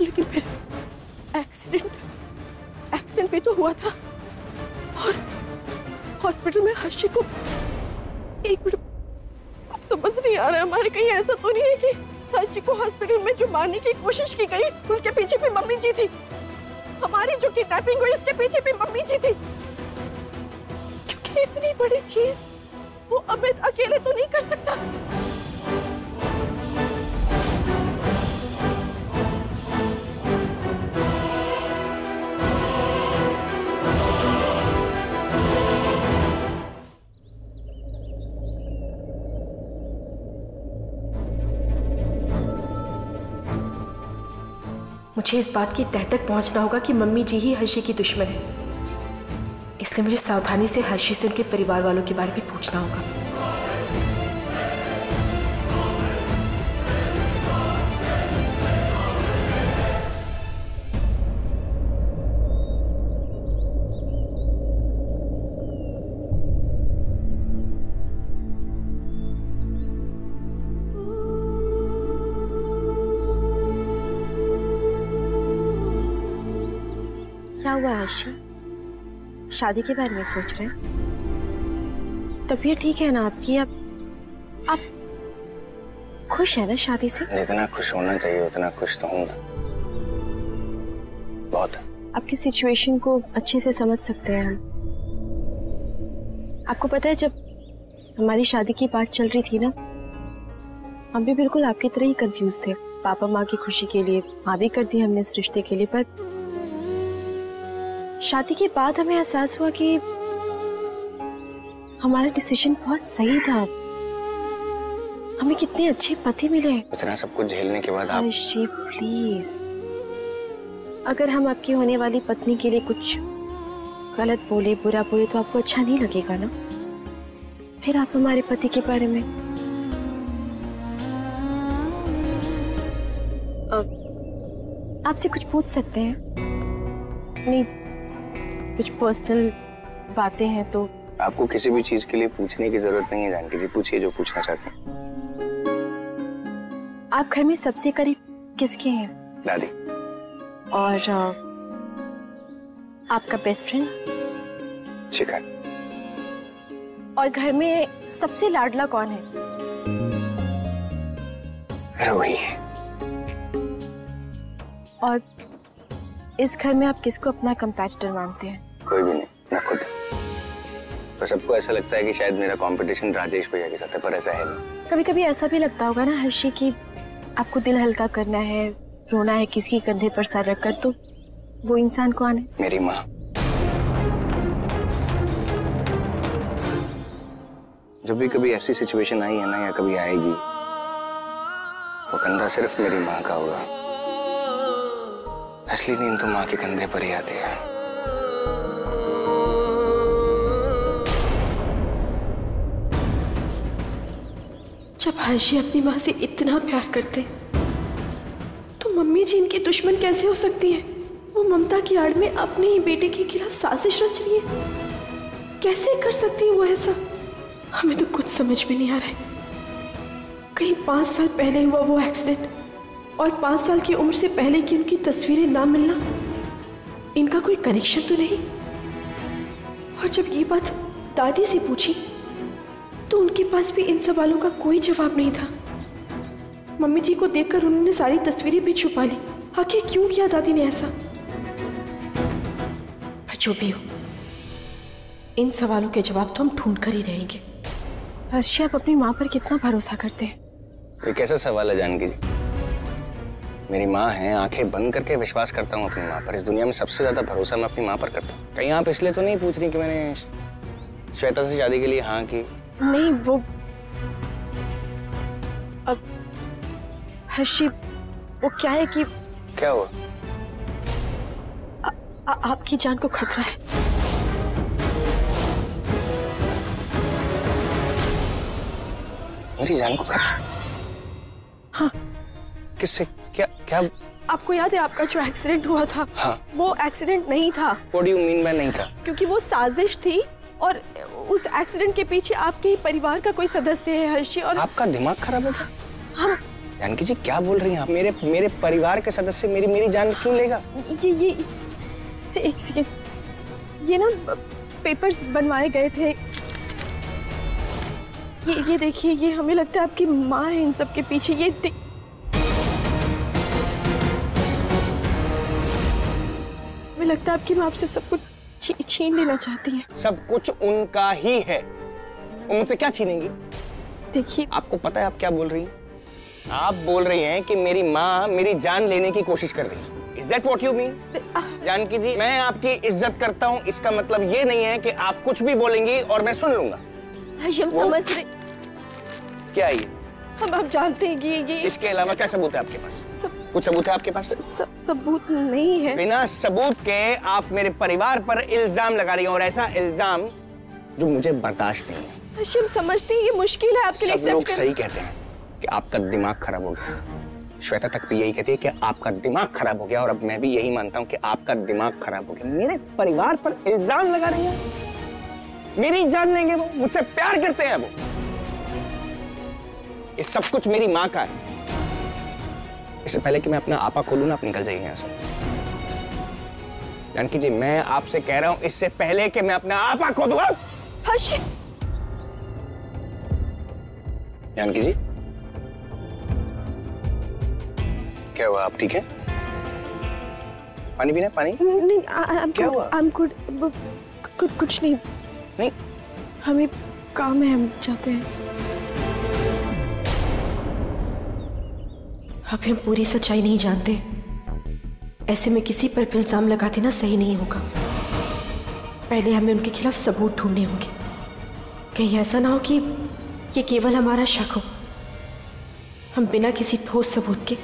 लेकिन फिर एक्सीडेंट भी तो हुआ था, और हॉस्पिटल में हर्षी को, एक मिनट, कुछ समझ नहीं आ रहा है हमारे, कहीं ऐसा तो नहीं है कि हर्षी को हॉस्पिटल में ने जो मारने की कोशिश की गई उसके पीछे भी मम्मी जी थी। हमारी जो किडनैपिंग हुई उसके पीछे भी मम्मी जी थी। क्योंकि इतनी बड़ी चीज वो अमित अकेले तो नहीं कर सकता। मुझे इस बात की तह तक पहुंचना होगा कि मम्मी जी ही हर्षी की दुश्मन है, इसलिए मुझे सावधानी से हर्षी से उनके परिवार वालों के बारे में पूछना होगा। शादी के बारे में सोच रहे हैं? तबीयत ठीक है ना आपकी? आप खुश है ना शादी से? जितना खुश होना चाहिए उतना खुश तो हूँ ना। बहुत। आपकी सिचुएशन को अच्छे से समझ सकते हैं हम। आपको पता है जब हमारी शादी की बात चल रही थी ना, हम भी बिल्कुल आपकी तरह ही कंफ्यूज थे। पापा माँ की खुशी के लिए हाँ भी कर दी हमने उस रिश्ते के लिए, पर शादी के बाद हमें एहसास हुआ कि हमारा डिसीजन बहुत सही था। हमें कितने अच्छे पति मिले। इतना सब कुछ झेलने के बाद आप जी प्लीज, अगर हम आपकी होने वाली पत्नी के लिए कुछ गलत बोले, बुरा बोले तो आपको अच्छा नहीं लगेगा ना? फिर आप हमारे पति के बारे में आपसे कुछ पूछ सकते हैं? नहीं, कुछ पर्सनल बातें हैं तो। आपको किसी भी चीज के लिए पूछने की जरूरत नहीं है जानकी जी, पूछिए जो पूछना चाहते हैं। आप घर में सबसे करीब किसके हैं? दादी। और आपका बेस्ट फ्रेंड? शिखर। और घर में सबसे लाडला कौन है? रूही। और इस घर में आप किसको अपना कंपैटिटर मानते हैं? कोई भी नहीं, मैं खुद। पर सबको ऐसा लगता है कि शायद मेरा कंपटीशन राजेश भैया के साथ है, पर ऐसा है नहीं। कभी कभी ऐसा भी लगता होगा ना हर्षी कि आपको दिल हल्का करना है, रोना है किसी कंधे पर सर रखकर, तो वो इंसान कौन है? मेरी माँ। जब भी कभी ऐसी सिचुएशन आई है ना या कभी आएगी, वो कंधा सिर्फ मेरी माँ का होगा। असली नींद तो माँ के कंधे पर ही आती है। जब हर्षी अपनी माँ से इतना प्यार करते तो मम्मी जी इनकी दुश्मन कैसे हो सकती है? वो ममता की आड़ में अपने ही बेटे के खिलाफ साजिश रच रही है। कैसे कर सकती है वो ऐसा? हमें तो कुछ समझ में नहीं आ रहा है। कहीं 5 साल पहले हुआ वो एक्सीडेंट और 5 साल की उम्र से पहले की उनकी तस्वीरें ना मिलना, इनका कोई कनेक्शन तो नहीं? और जब ये बात दादी से पूछी तो उनके पास भी इन सवालों का कोई जवाब नहीं था। मम्मी जी को देखकर उन्होंने सारी तस्वीरें भी छुपा ली। आखिर क्यों किया दादी ने ऐसा? पर जो भी हो, इन सवालों के जवाब तो हम ढूंढ कर ही रहेंगे। हर्षी, आप अपनी माँ पर कितना भरोसा करते हैं? ये कैसा सवाल है जानकी जी? मेरी माँ है, आंखें बंद करके विश्वास करता हूँ अपनी माँ पर। इस दुनिया में सबसे ज्यादा भरोसा मैं अपनी माँ पर करता हूँ। कहीं आप इसलिए तो नहीं पूछ रही कि मैंने श्वेता से शादी के लिए हाँ की? नहीं, वो अब हर्षी वो क्या है कि क्या हुआ? आपकी जान को खतरा है। मेरी जान को खतरा? हाँ। किससे? क्या क्या? आपको याद है आपका जो एक्सीडेंट हुआ था? हाँ। वो एक्सीडेंट नहीं था। What do you mean by नहीं था? क्योंकि वो साजिश थी और उस एक्सीडेंट के पीछे आपके ही परिवार का कोई सदस्य है हर्षी। और आपका दिमाग खराब हो गया? हाँ। जानकी जी क्या बोल रही हैं आप? मेरे परिवार के सदस्य मेरी जान क्यों लेगा? ये एक सेकेंड, ये ना पेपर्स बनवाए गए थे, ये देखिए, ये हमें लगता है आपकी माँ है इन सब के पीछे। ये लगता है आपकी माँ आपसे सब कुछ छीन लेना चाहती है। सब कुछ उनका ही है, वो मुझसे क्या छीनेंगी? देखिए, आपको पता है आप क्या बोल रही हैं? आप बोल रही हैं कि मेरी माँ मेरी जान लेने की कोशिश कर रही है। Is that what you mean? Janaki ji, मैं आपकी इज्जत करता हूँ, इसका मतलब ये नहीं है कि आप कुछ भी बोलेंगी और मैं सुन लूंगा। हम समझ रहे क्या ये? हम आप जानते हैं कि ये इसके अलावा क्या सबूत है आपके पास? कुछ सबूत है आपके पास? सबूत नहीं है। बिना सबूत के आप मेरे परिवार पर इल्जाम लगा रही हैं, और ऐसा इल्जाम जो मुझे बर्दाश्त नहीं है। हम समझते हैं ये मुश्किल है आपके लिए। सब लोग सही कहते हैं कि आपका दिमाग खराब हो गया। श्वेता तक भी यही कहती है कि आपका दिमाग खराब हो गया, और अब मैं भी यही मानता हूँ कि आपका दिमाग खराब हो गया। मेरे परिवार पर इल्जाम लगा रही है, मेरी जान लेंगे, वो मुझसे प्यार करते हैं, वो ये सब कुछ मेरी माँ का है। इससे पहले कि मैं अपना आपा खोलूँ ना, आप निकल जाइए यहाँ से। जानकी जी, मैं आपसे कह रहा हूँ, इससे पहले कि मैं अपना आपा खो दूंगा। जानकी जी, क्या हुआ? आप ठीक है? पानी पीना? पानी? नहीं, क्या हुआ? कुछ नहीं। नहीं, हमें काम है, हम जाते हैं। अभी हम पूरी सच्चाई नहीं जानते, ऐसे में किसी पर भी इल्जाम लगा देना सही नहीं होगा। पहले हमें उनके खिलाफ सबूत ढूंढने होंगे, कहीं ऐसा ना हो कि ये केवल हमारा शक हो। हम बिना किसी ठोस सबूत के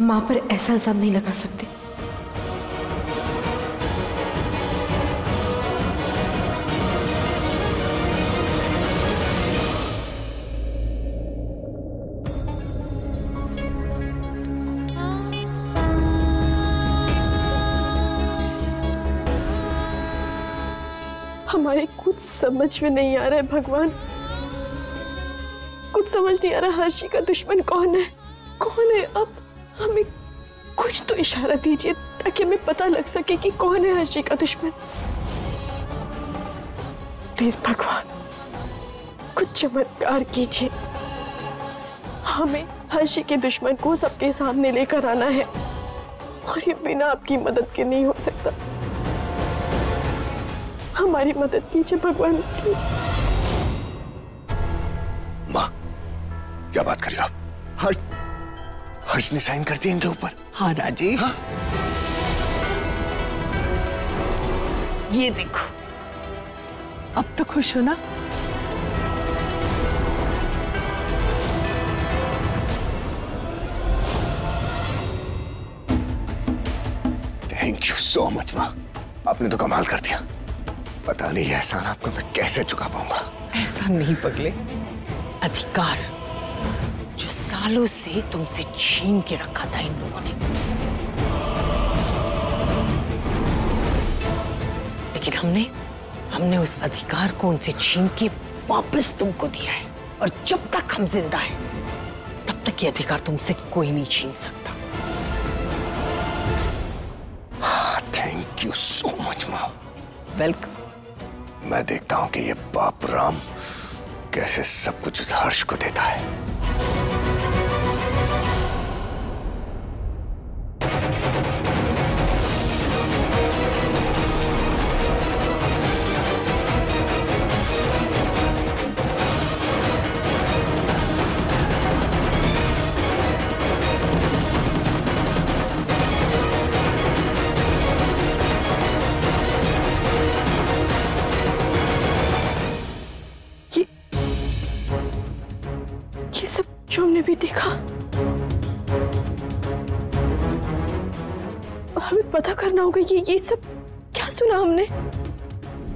माँ पर ऐसा इल्जाम नहीं लगा सकते। हमारे कुछ समझ में नहीं आ रहा है भगवान, कुछ समझ नहीं आ रहा। हर्षी का दुश्मन कौन है? कौन है? अब हमें कुछ तो इशारा दीजिए ताकि हमें पता लग सके कि कौन है हर्षी का दुश्मन। प्लीज भगवान, कुछ चमत्कार कीजिए, हमें हर्षी के दुश्मन को सबके सामने लेकर आना है, और ये बिना आपकी मदद के नहीं हो सकता। हमारी मदद कीजिए भगवान, प्लीज। माँ, क्या बात कर रही हो आप? हर्ष ने साइन करती है इनके ऊपर। हाँ राजेश, हाँ? ये देखो, अब तो खुश हो ना? थैंक यू सो मच माँ, आपने तो कमाल कर दिया। पता नहीं एहसान आपको मैं कैसे चुका पाऊंगा। एहसान नहीं पगले, अधिकार सालों से तुमसे छीन के रखा था इन लोगों ने, लेकिन हमने उस अधिकार को उनसे छीन के वापस तुमको दिया है। और जब तक हम जिंदा हैं, तब तक ये अधिकार तुमसे कोई नहीं छीन सकता। थैंक यू सो मच माँ। वेलकम। मैं देखता हूँ कि ये बाप राम कैसे सब कुछ उस हर्ष को देता है। ये सब क्या सुना हमने?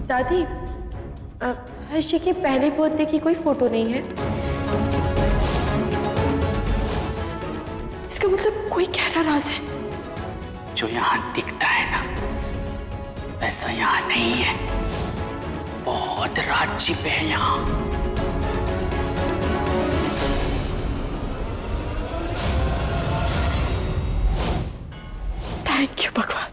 दादी, हर्षी के पहले बर्थडे की कोई फोटो नहीं है। इसका मतलब कोई गहरा राज है। जो यहाँ दिखता है ना, वैसा यहाँ नहीं है। बहुत राज छिपे है यहाँ। थैंक यू भगवान,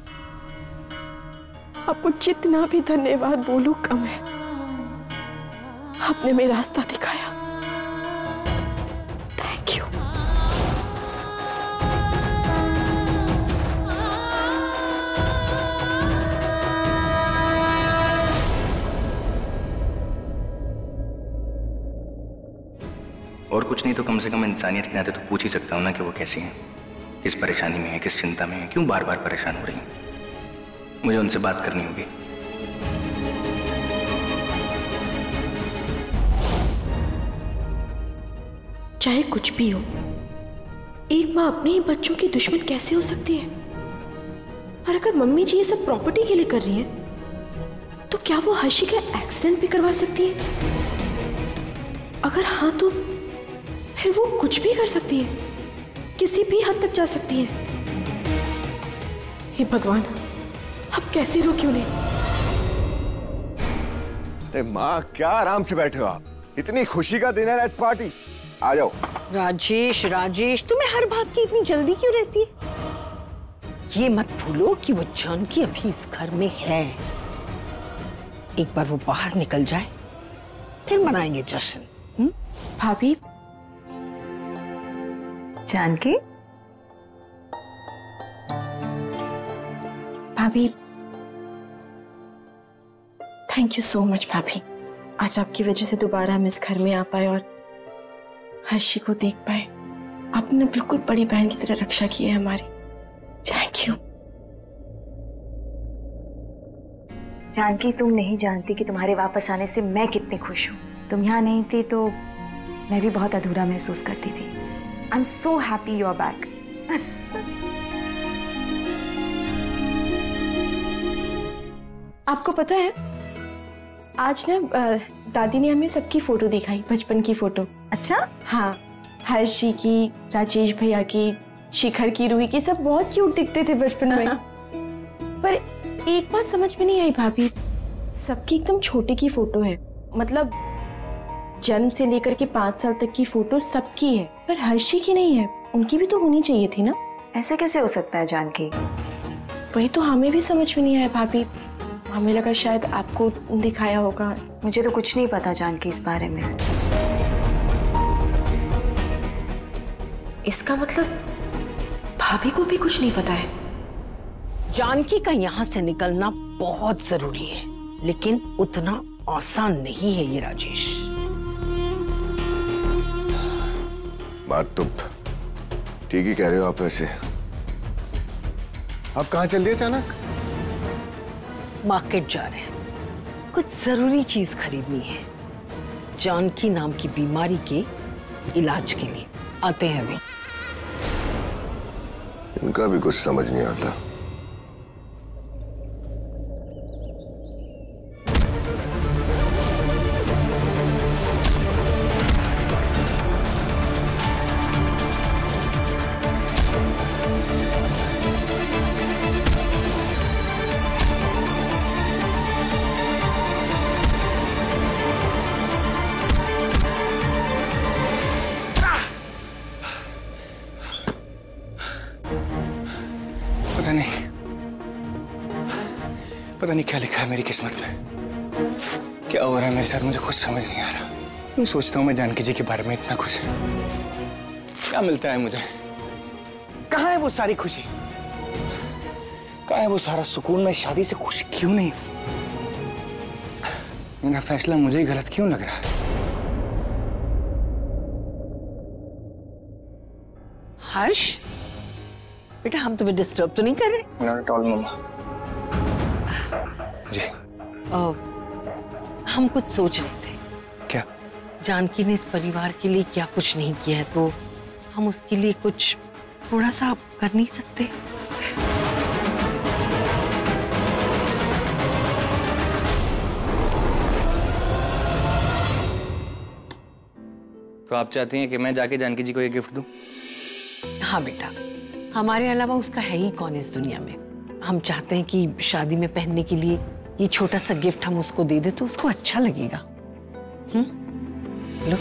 आपको जितना भी धन्यवाद बोलूं कम है। आपने मेरा रास्ता दिखाया, थैंक यू। कुछ नहीं तो कम से कम इंसानियत के नाते तो पूछ ही सकता हूँ ना कि वो कैसी हैं, किस परेशानी में है, किस चिंता में है, क्यों बार बार परेशान हो रही हैं। मुझे उनसे बात करनी होगी। चाहे कुछ भी हो, एक माँ अपने ही बच्चों की दुश्मन कैसे हो सकती है? और अगर मम्मी जी ये सब प्रॉपर्टी के लिए कर रही हैं, तो क्या वो हर्षी का एक्सीडेंट भी करवा सकती है? अगर हाँ तो फिर वो कुछ भी कर सकती है, किसी भी हद तक जा सकती है। हे भगवान, अब कैसे रोके उन्हें? अरे माँ, क्या आराम से बैठे हो आप। इतनी खुशी का दिन है, आज पार्टी। आ जाओ। राजेश, राजेश, तुम्हें हर बात की इतनी जल्दी क्यों रहती है? ये मत भूलो कि वो जानकी अभी इस घर में है। एक बार वो बाहर निकल जाए, फिर मनाएंगे जश्न। हम्म? भाभी, जानकी, भाभी, थैंक यू सो मच भाभी। आज आपकी वजह से दोबारा हम इस घर में आ पाए और हर्षी को देख पाए। आपने बिल्कुल बड़ी बहन की तरह रक्षा की है हमारी। Thank you. जानकी, तुम नहीं जानती कि तुम्हारे वापस आने से मैं कितनी खुश हूँ। तुम यहाँ नहीं थी तो मैं भी बहुत अधूरा महसूस करती थी। I am so happy you are back. आपको पता है, आज ना दादी ने हमें सबकी फोटो दिखाई, बचपन की फोटो। अच्छा? हाँ, हर्षी की, राजेश भैया की, शिखर की, रूही की, सब बहुत क्यूट दिखते थे बचपन में। पर एक बात समझ में नहीं आई भाभी, सबकी एकदम छोटे की फोटो है, मतलब जन्म से लेकर के 5 साल तक की फोटो सबकी है, पर हर्षी की नहीं है। उनकी भी तो होनी चाहिए थी ना। ऐसा कैसे हो सकता है जानकी? वही तो हमें भी समझ में नहीं आया भाभी। हमें लगा शायद आपको दिखाया होगा। मुझे तो कुछ नहीं पता जानकी इस बारे में। इसका मतलब भाभी को भी कुछ नहीं पता है। जानकी का यहाँ से निकलना बहुत जरूरी है, लेकिन उतना आसान नहीं है ये। राजेश, बात तो ठीक ही कह रहे हो आप। वैसे आप कहाँ चल दिए अचानक? मार्केट जा रहे हैं, कुछ जरूरी चीज खरीदनी है। जानकी नाम की बीमारी के इलाज के लिए आते हैं वे। इनका भी कुछ समझ नहीं आता। पता नहीं क्या लिखा है मेरी किस्मत में, क्या हो रहा है मेरे साथ, मुझे कुछ समझ नहीं आ रहा। मैं सोचता हूँ मैं जानकी जी के बारे में इतना खुश, क्या मिलता है मुझे? कहाँ है वो सारी खुशी, कहाँ है वो सारा सुकून? मैं शादी से खुश क्यों नहीं? मेरा फैसला मुझे ही गलत क्यों लग रहा है? हर्ष बेटा, हम तुम्हें डिस्टर्ब तो नहीं कर रहे? नॉट ऑल मम्मा जी। हम कुछ सोच रहे थे। क्या? जानकी ने इस परिवार के लिए क्या कुछ नहीं किया है, तो हम उसके लिए कुछ थोड़ा सा कर नहीं सकते? तो आप चाहती हैं कि मैं जाके जानकी जी को ये गिफ्ट दूं? हाँ बेटा, हमारे अलावा उसका है ही कौन इस दुनिया में। हम चाहते हैं कि शादी में पहनने के लिए ये छोटा सा गिफ्ट हम उसको दे दे तो उसको अच्छा लगेगा। लो।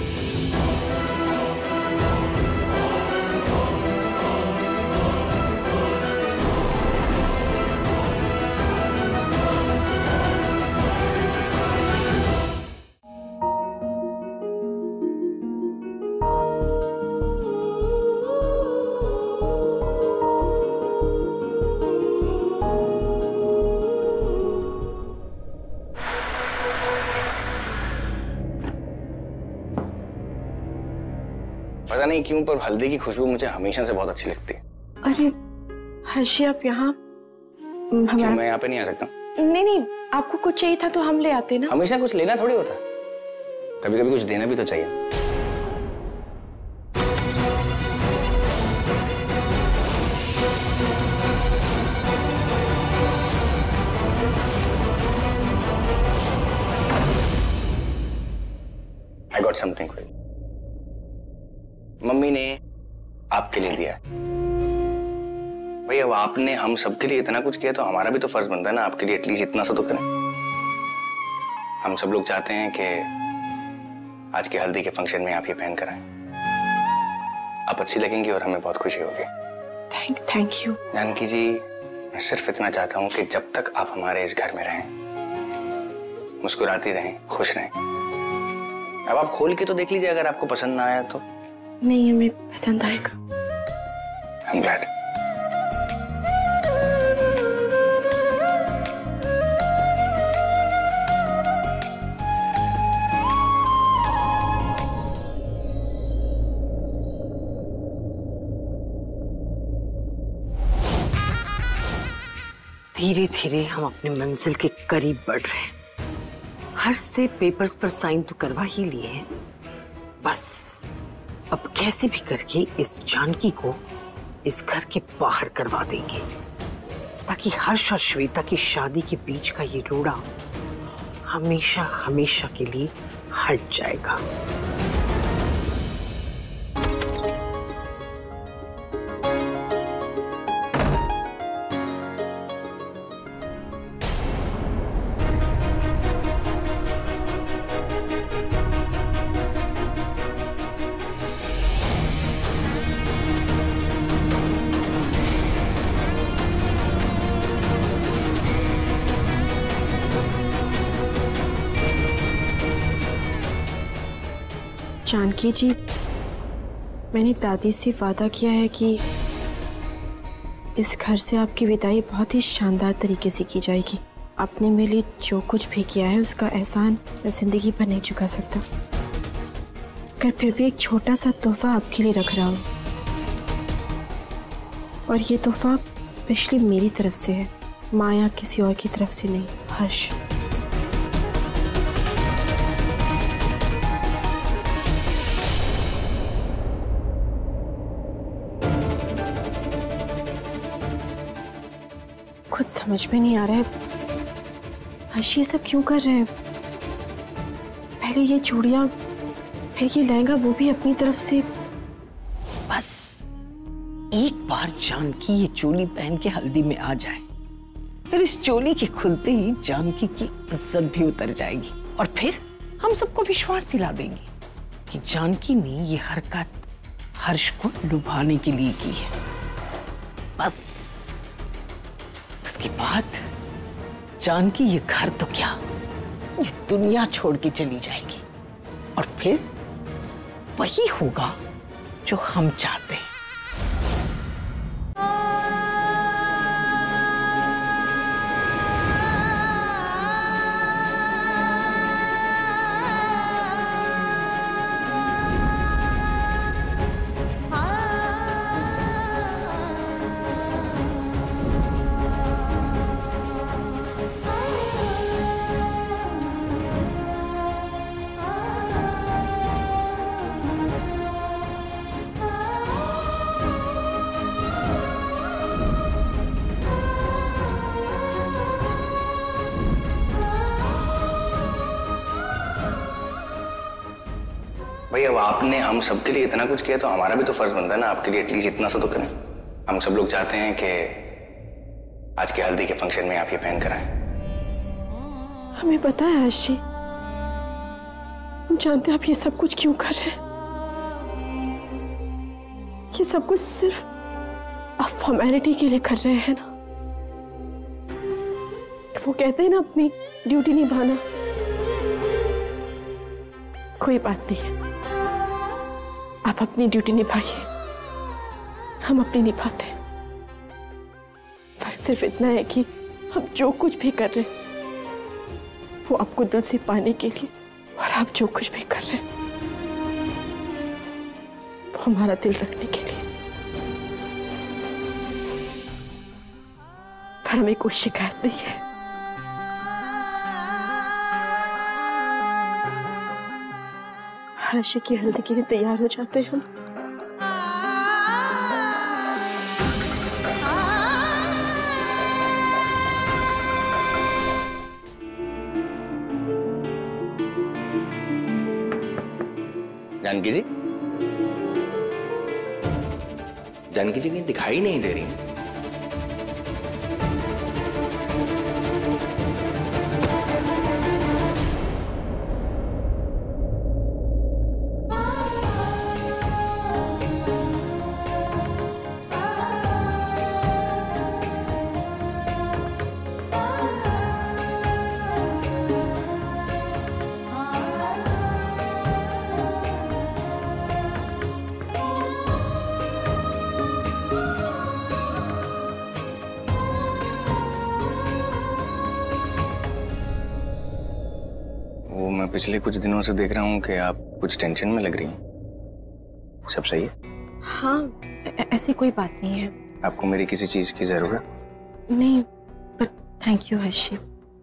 नहीं क्यों पर हल्दी की खुशबू मुझे हमेशा से बहुत अच्छी लगती है। अरे हर्षी आप यहाँ, मैं यहाँ पे नहीं आ सकता। नहीं नहीं, आपको कुछ चाहिए था तो हम ले आते ना। हमेशा कुछ लेना थोड़ी होता, कभी कभी कुछ देना भी तो चाहिए। I got something for you. Mummy ने आपके लिए दिया है। भाई अब आपने हम सबके लिए इतना कुछ किया तो हमारा भी तो फर्ज बनता है ना आपके लिए एटलीस्ट इतना सा तो करें। हम सब लोग चाहते हैं कि आज के हल्दी के फंक्शन में आप ये पहन कर आए, आप अच्छी लगेंगी और हमें बहुत खुशी होगी। Thank you. जानकी जी, मैं सिर्फ इतना चाहता हूँ कि जब तक आप हमारे इस घर में रहें, मुस्कुराती रहें, खुश रहें। अब आप खोल के तो देख लीजिए, अगर आपको पसंद ना आया तो। नहीं हमें पसंद आएगा। I'm glad. धीरे धीरे हम अपने मंजिल के करीब बढ़ रहे हैं। हर्ष से पेपर्स पर साइन तो करवा ही लिए हैं, बस अब कैसे भी करके इस जानकी को इस घर के बाहर करवा देंगे ताकि हर्ष और श्वेता की शादी के बीच का ये रोड़ा हमेशा हमेशा के लिए हट जाएगा। जानकी जी, मैंने दादी से वादा किया है कि इस घर से आपकी विदाई बहुत ही शानदार तरीके से की जाएगी। आपने मेरे लिए जो कुछ भी किया है उसका एहसान मैं जिंदगी भर नहीं चुका सकता। अगर फिर भी एक छोटा सा तोहफा आपके लिए रख रहा हूँ, और ये तोहफा स्पेशली मेरी तरफ से है, माँ या किसी और की तरफ से नहीं। हर्ष, कुछ समझ में नहीं आ रहा है हर्ष ये सब क्यों कर रहे हैं। पहले ये चूड़ियां, फिर ये लहंगा, वो भी अपनी तरफ से। बस एक बार जानकी ये चोली पहन के हल्दी में आ जाए, फिर इस चोली के खुलते ही जानकी की इज्जत भी उतर जाएगी और फिर हम सबको विश्वास दिला देंगे कि जानकी ने ये हरकत हर्ष को लुभाने के लिए की है। बस उसके बाद जानकी ये घर तो क्या, ये दुनिया छोड़ के चली जाएगी और फिर वही होगा जो हम चाहते हैं। अब आपने हम सबके लिए इतना कुछ किया तो हमारा भी तो फर्ज बनता है ना आपके लिए एटलीस्ट इतना सा तो करें। हम सब लोग चाहते हैं कि आज के हल्दी के फंक्शन में आप ये पहन कर आए। हमें पता है हर्ष जी, हम जानते हैं आप ये सब कुछ क्यों कर रहे हैं। ये सब कुछ सिर्फ आप फॉर्मेलिटी के लिए कर रहे हैं ना। वो कहते हैं ना अपनी ड्यूटी निभाना। कोई बात नहीं है, आप अपनी ड्यूटी निभाइए, हम अपनी निभाते हैं। फर्क सिर्फ इतना है कि हम जो कुछ भी कर रहे हैं वो आपको दिल से पाने के लिए, और आप जो कुछ भी कर रहे हैं वो हमारा दिल रखने के लिए। पर हमें कोई शिकायत नहीं है। आशिक की हल्दी के लिए तैयार हो जाते हैं हम। जानकी जी, जानकी जी कहीं दिखाई नहीं दे रही। पिछले कुछ दिनों से देख रहा हूँ कि आप कुछ टेंशन में लग रही हैं। सब सही है? हाँ, ऐसी कोई बात नहीं है। आपको मेरी किसी चीज की जरूरत नहीं? But thank you Harshit.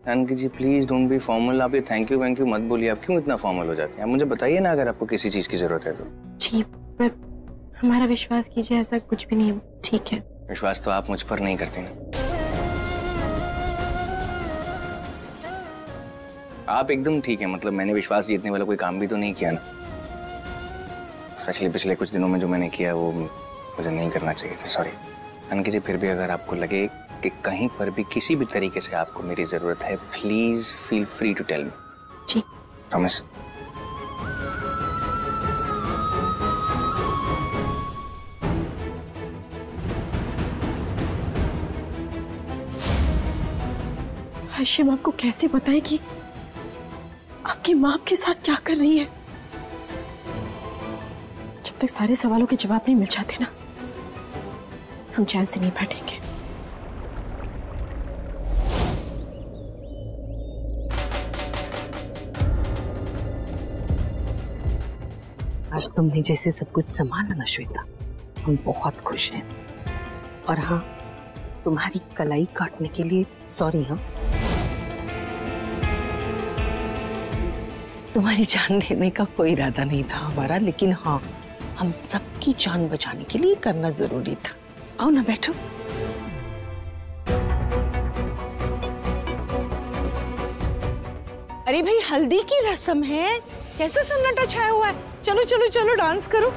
Janaki ji please don't be formal. आप ये थैंक यू मत बोलिए। आप क्यों इतना फॉर्मल हो जाती हैं? आप मुझे बताइए ना अगर आपको किसी चीज की जरूरत है तो। जी पर हमारा विश्वास कीजिए, ऐसा कुछ भी नहीं है। ठीक है। विश्वास तो आप मुझ पर नहीं करते ना। आप एकदम ठीक है। मतलब मैंने विश्वास जीतने वाला कोई काम भी तो नहीं किया ना। स्पेशली पिछले कुछ दिनों में जो मैंने किया वो मुझे नहीं करना चाहिए था। सॉरी जानकी जी। फिर भी अगर आपको लगे कि कहीं पर भी किसी भी तरीके से आपको मेरी जरूरत है, please feel free to tell me. जी प्रॉमिस। हर्षिम आपको कैसे बताएं कि आपकी माँ आपके साथ क्या कर रही है? जब तक सारे सवालों के जवाब नहीं मिल जाते ना, हम चैन से नहीं बैठेंगे। आज तुमने जैसे सब कुछ संभाला ना श्वेता, हम बहुत खुश हैं। और हाँ, तुम्हारी कलाई काटने के लिए सॉरी। हाँ, तुम्हारी जान लेने का कोई इरादा नहीं था हमारा, लेकिन हाँ, हम सबकी जान बचाने के लिए करना जरूरी था। आओ ना बैठो। अरे भाई, हल्दी की रस्म है, कैसे सन्नाटा छाया हुआ है। चलो चलो चलो डांस करो।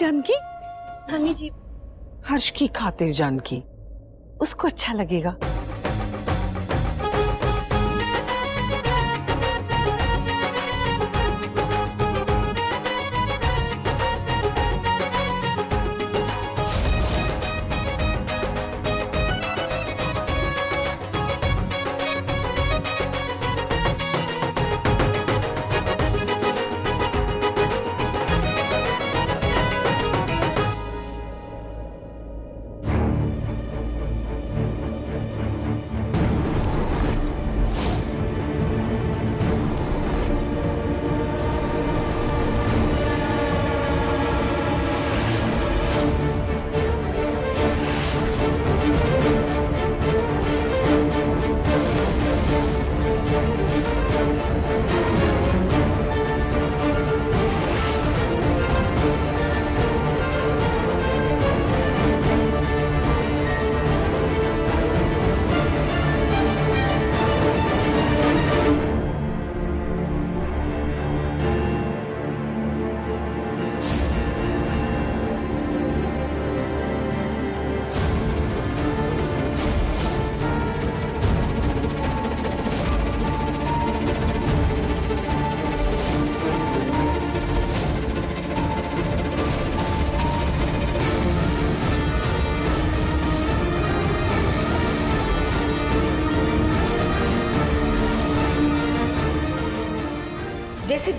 जानकी, नानी जी, हर्ष की खातिर जानकी, उसको अच्छा लगेगा।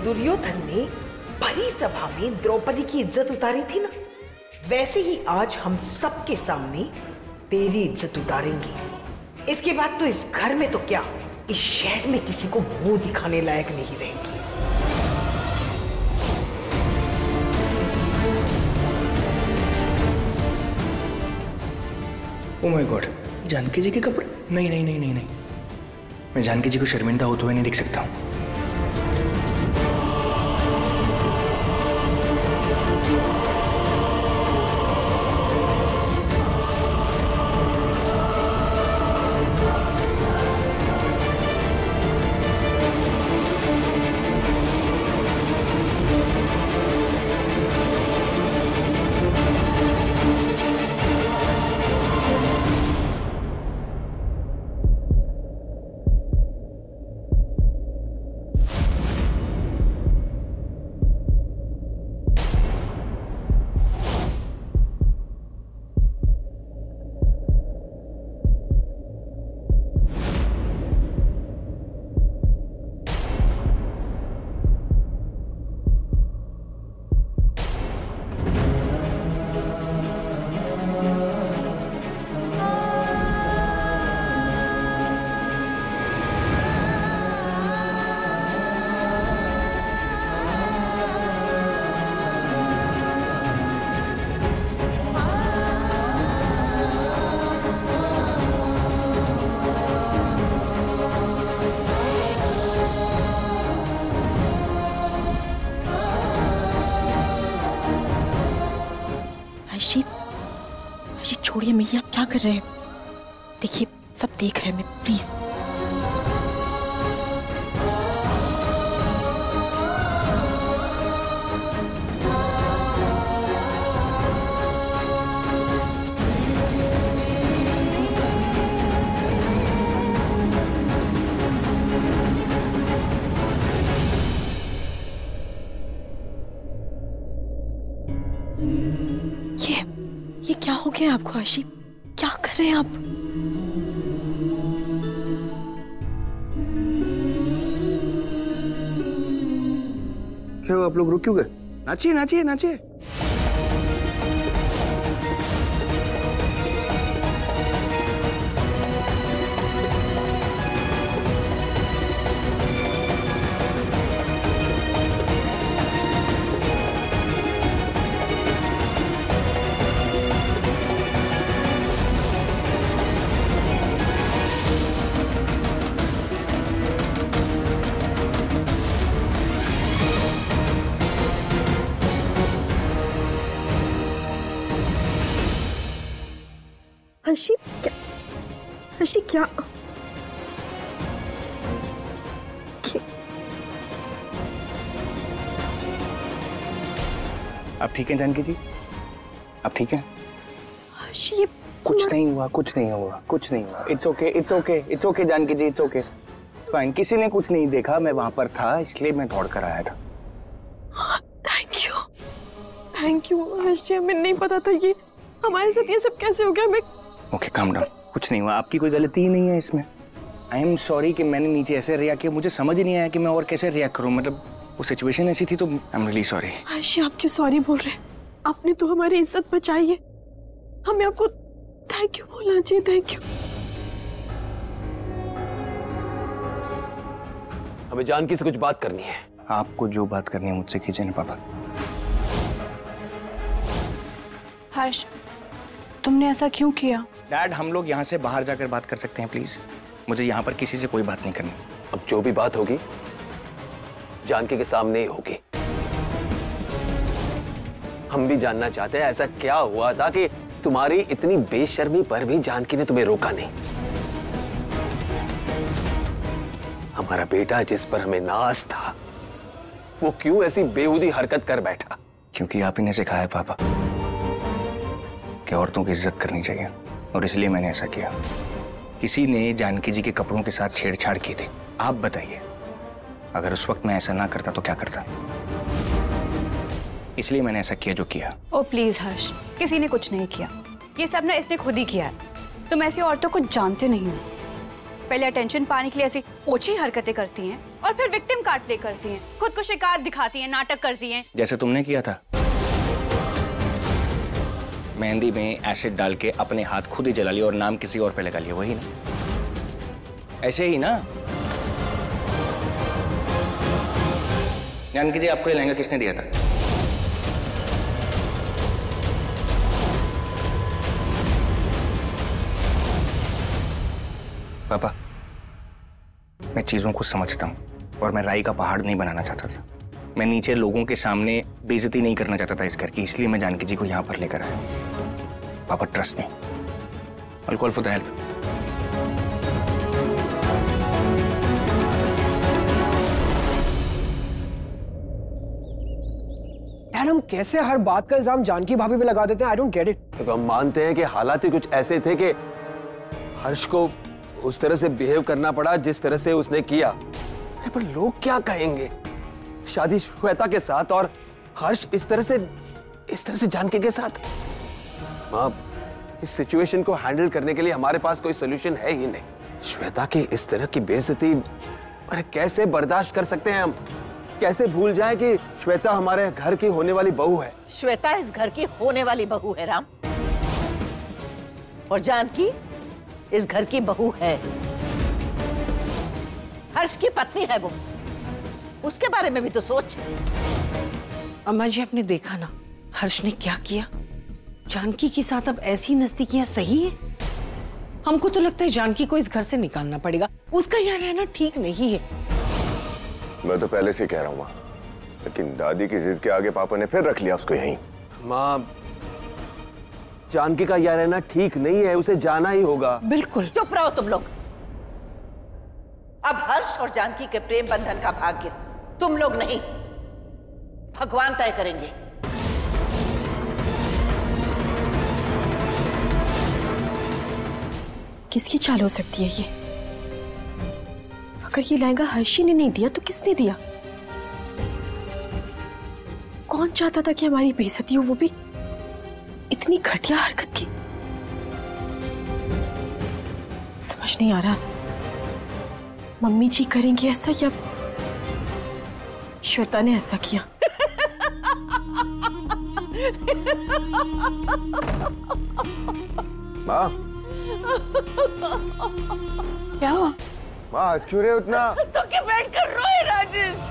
दुर्योधन ने भरी सभा में द्रौपदी की इज्जत उतारी थी ना, वैसे ही आज हम सबके सामने तेरी इज्जत उतारेंगे। इसके बाद तो इस घर में तो क्या, इस शहर में किसी को मुंह दिखाने लायक नहीं रहेगी। Oh my god, Janaki ji के कपड़े? नहीं नहीं नहीं नहीं नहीं, मैं जानकी जी को शर्मिंदा होते हुए नहीं देख सकता हूँ। छोड़िए मैया, आप क्या कर रहे हैं? देखिए सब देख रहे हैं, मैं प्लीज। आपको आशी, क्या कर रहे हैं आप? क्या हुआ, आप लोग रुक क्यों गए? नाचिए नाचिए नाचिए। क्या आप ठीक हैं जानकी जी? आप ठीक हैं? ये कुछ नहीं हुआ, कुछ नहीं हुआ, कुछ नहीं हुआ। It's okay it's okay it's okay Janaki ji, it's okay fine. किसी ने कुछ नहीं देखा, मैं वहां पर था इसलिए मैं दौड़ कर आया था। थैंक यू हर्षिया, हमें नहीं पता था ये हमारे साथ ये सब कैसे हो गया। मैं ओके, काम डाउन, कुछ नहीं हुआ, आपकी कोई गलती ही नहीं है इसमें। आई एम सॉरी कि मैंने नीचे ऐसे रिएक्ट किया, मुझे समझ ही नहीं आया कि मैं और कैसे रिएक्ट करूँ। मतलब वो सिचुएशन ऐसी थी, तो I am really sorry. Ayesha, आप क्यों सॉरी बोल रहे हैं? आपने तो हमारी इज्जत बचाई है, हमें आपको थैंक यू बोलना चाहिए। Thank you. हमें जानकी से कुछ बात करनी है। आपको जो बात करनी है मुझसे कीजिए ना पापा। हर्ष, तुमने ऐसा क्यों किया? डैड, हम लोग यहाँ से बाहर जाकर बात कर सकते हैं प्लीज? मुझे यहाँ पर किसी से कोई बात नहीं करनी। अब जो भी बात होगी जानकी के सामने ही होगी। हम भी जानना चाहते हैं ऐसा क्या हुआ था कि तुम्हारी इतनी बेशर्मी पर भी जानकी ने तुम्हें रोका नहीं। हमारा बेटा जिस पर हमें नाज था वो क्यों ऐसी बेहूदी हरकत कर बैठा? क्योंकि आप ही ने सिखाया पापा कि औरतों की इज्जत करनी चाहिए, और इसलिए मैंने ऐसा किया। किसी ने जानकी जी के कपड़ों के साथ छेड़छाड़ की थी। आप बताइए, अगर उस वक्त मैं ऐसा ना करता तो क्या करता? इसलिए मैंने ऐसा किया जो किया। ओ प्लीज हर्ष, किसी ने कुछ नहीं किया, ये सब ना इसने खुद ही किया है। तुम ऐसी औरतों को जानते नहीं हो। पहले अटेंशन पाने के लिए ऐसी ओछी हरकतें करती हैं और फिर विक्टिम कार्ड प्ले करती हैं, खुद को शिकार दिखाती हैं, नाटक करती हैं। जैसे तुमने किया था, मेहंदी में एसिड डाल के अपने हाथ खुद ही जला लिया और नाम किसी और पे लगा लिया, वही ना? ऐसे ही ना? जानकी जी, आपको ये लहंगा किसने दिया था? पापा, मैं चीज़ों को समझता हूँ और मैं राई का पहाड़ नहीं बनाना चाहता था। मैं नीचे लोगों के सामने बेइज्जती नहीं करना चाहता था इस घर की, इसलिए मैं जानकी जी को यहाँ पर लेकर आया। पापा trust me, I call for the help. Madam, कैसे हर बात का इल्जाम जानकी भाभी पे लगा देते हैं? I don't get it. तो हम मानते हैं कि हालात ही कुछ ऐसे थे कि हर्ष को उस तरह से बिहेव करना पड़ा जिस तरह से उसने किया, पर लोग क्या कहेंगे? शादी श्वेता के साथ और हर्ष इस तरह से जानकी के साथ। माँ, इस सिचुएशन को हैंडल करने के लिए हमारे पास कोई सॉल्यूशन है ही नहीं। श्वेता की इस तरह की बेइज्जती कैसे बर्दाश्त कर सकते हैं हम? कैसे भूल जाए कि श्वेता हमारे घर की होने वाली बहू है। श्वेता इस घर की होने वाली बहू है राम, और जानकी इस घर की बहू है, हर्ष की पत्नी है वो। उसके बारे में भी तो सोच। अम्मा जी, आपने देखा ना हर्ष ने क्या किया जानकी के साथ। अब ऐसी नजदीकियां सही है? हमको तो लगता है जानकी को इस घर से निकालना पड़ेगा, उसका यहाँ रहना ठीक नहीं है। मैं तो पहले से कह रहा हूँ माँ, लेकिन दादी की जिद के आगे पापा ने फिर रख लिया उसको यहीं। माँ, जानकी का यहाँ रहना ठीक नहीं है, उसे जाना ही होगा। बिल्कुल। चुप रहो तुम लोग। अब हर्ष और जानकी के प्रेम बंधन का भाग्य तुम लोग नहीं, भगवान तय करेंगे। किसकी चाल हो सकती है ये? अगर ये लहंगा हर्षी ने नहीं दिया तो किसने दिया? कौन चाहता था कि हमारी बेइज्जती हो, वो भी इतनी घटिया हरकत की? समझ नहीं आ रहा, मम्मी जी करेंगे ऐसा या श्वेता ने ऐसा किया? माँ, क्या हुआ? माँ, हंस क्यों रहे उतना? तो क्या बैठकर रोए राजेश?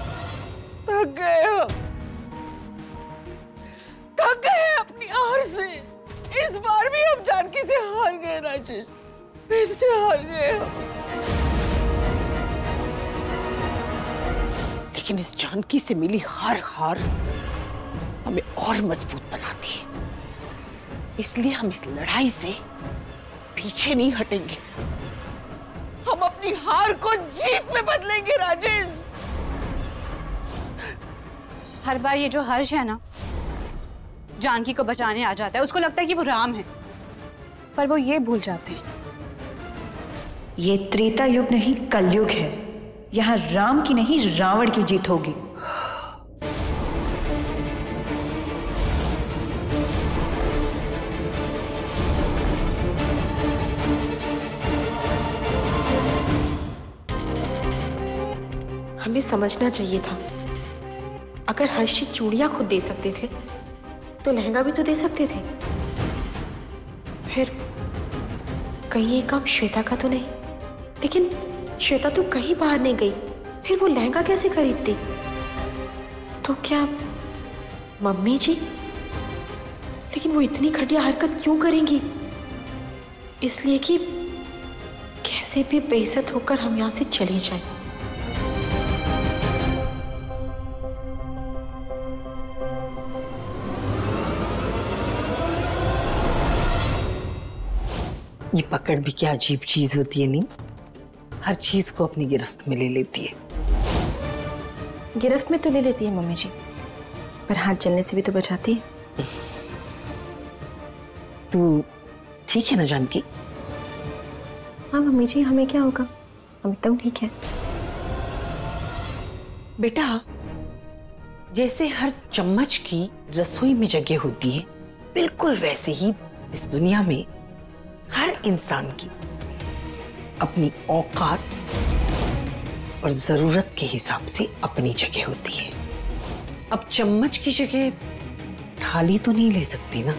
थक गए हो, थक गए अपनी हार से। इस बार भी हम जानकी से हार गए राजेश, फिर से हार गए। लेकिन इस जानकी से मिली हर हार हमें और मजबूत बनाती है, इसलिए हम इस लड़ाई से पीछे नहीं हटेंगे। हम अपनी हार को जीत में बदलेंगे राजेश। हर बार ये जो हर्ष है ना, जानकी को बचाने आ जाता है। उसको लगता है कि वो राम है, पर वो ये भूल जाते हैं ये त्रेता युग नहीं कलयुग है। यहाँ राम की नहीं रावण की जीत होगी। हमें समझना चाहिए था, अगर हर्षी चूड़ियां खुद दे सकते थे तो लहंगा भी तो दे सकते थे। फिर कहीं ये काम श्वेता का तो नहीं? लेकिन श्वेता तो कहीं बाहर नहीं गई, फिर वो लहंगा कैसे खरीदती? तो क्या मम्मी जी? लेकिन वो इतनी घटिया हरकत क्यों करेंगी? इसलिए कि कैसे भी बेइज्जत होकर हम यहाँ से चले जाएं। ये पकड़ भी क्या अजीब चीज होती है, नहीं? हर चीज को अपनी गिरफ्त में ले लेती है। गिरफ्त में तो ले लेती है मम्मी जी, पर हाथ जलने से भी तो बचाती है। तू ठीक है ना जानकी? हाँ मम्मी जी, हमें क्या होगा, हम एकदम ठीक है। बेटा, जैसे हर चम्मच की रसोई में जगह होती है, बिल्कुल वैसे ही इस दुनिया में हर इंसान की अपनी औकात और जरूरत के हिसाब से अपनी जगह होती है। अब चम्मच की जगह थाली तो नहीं ले सकती ना।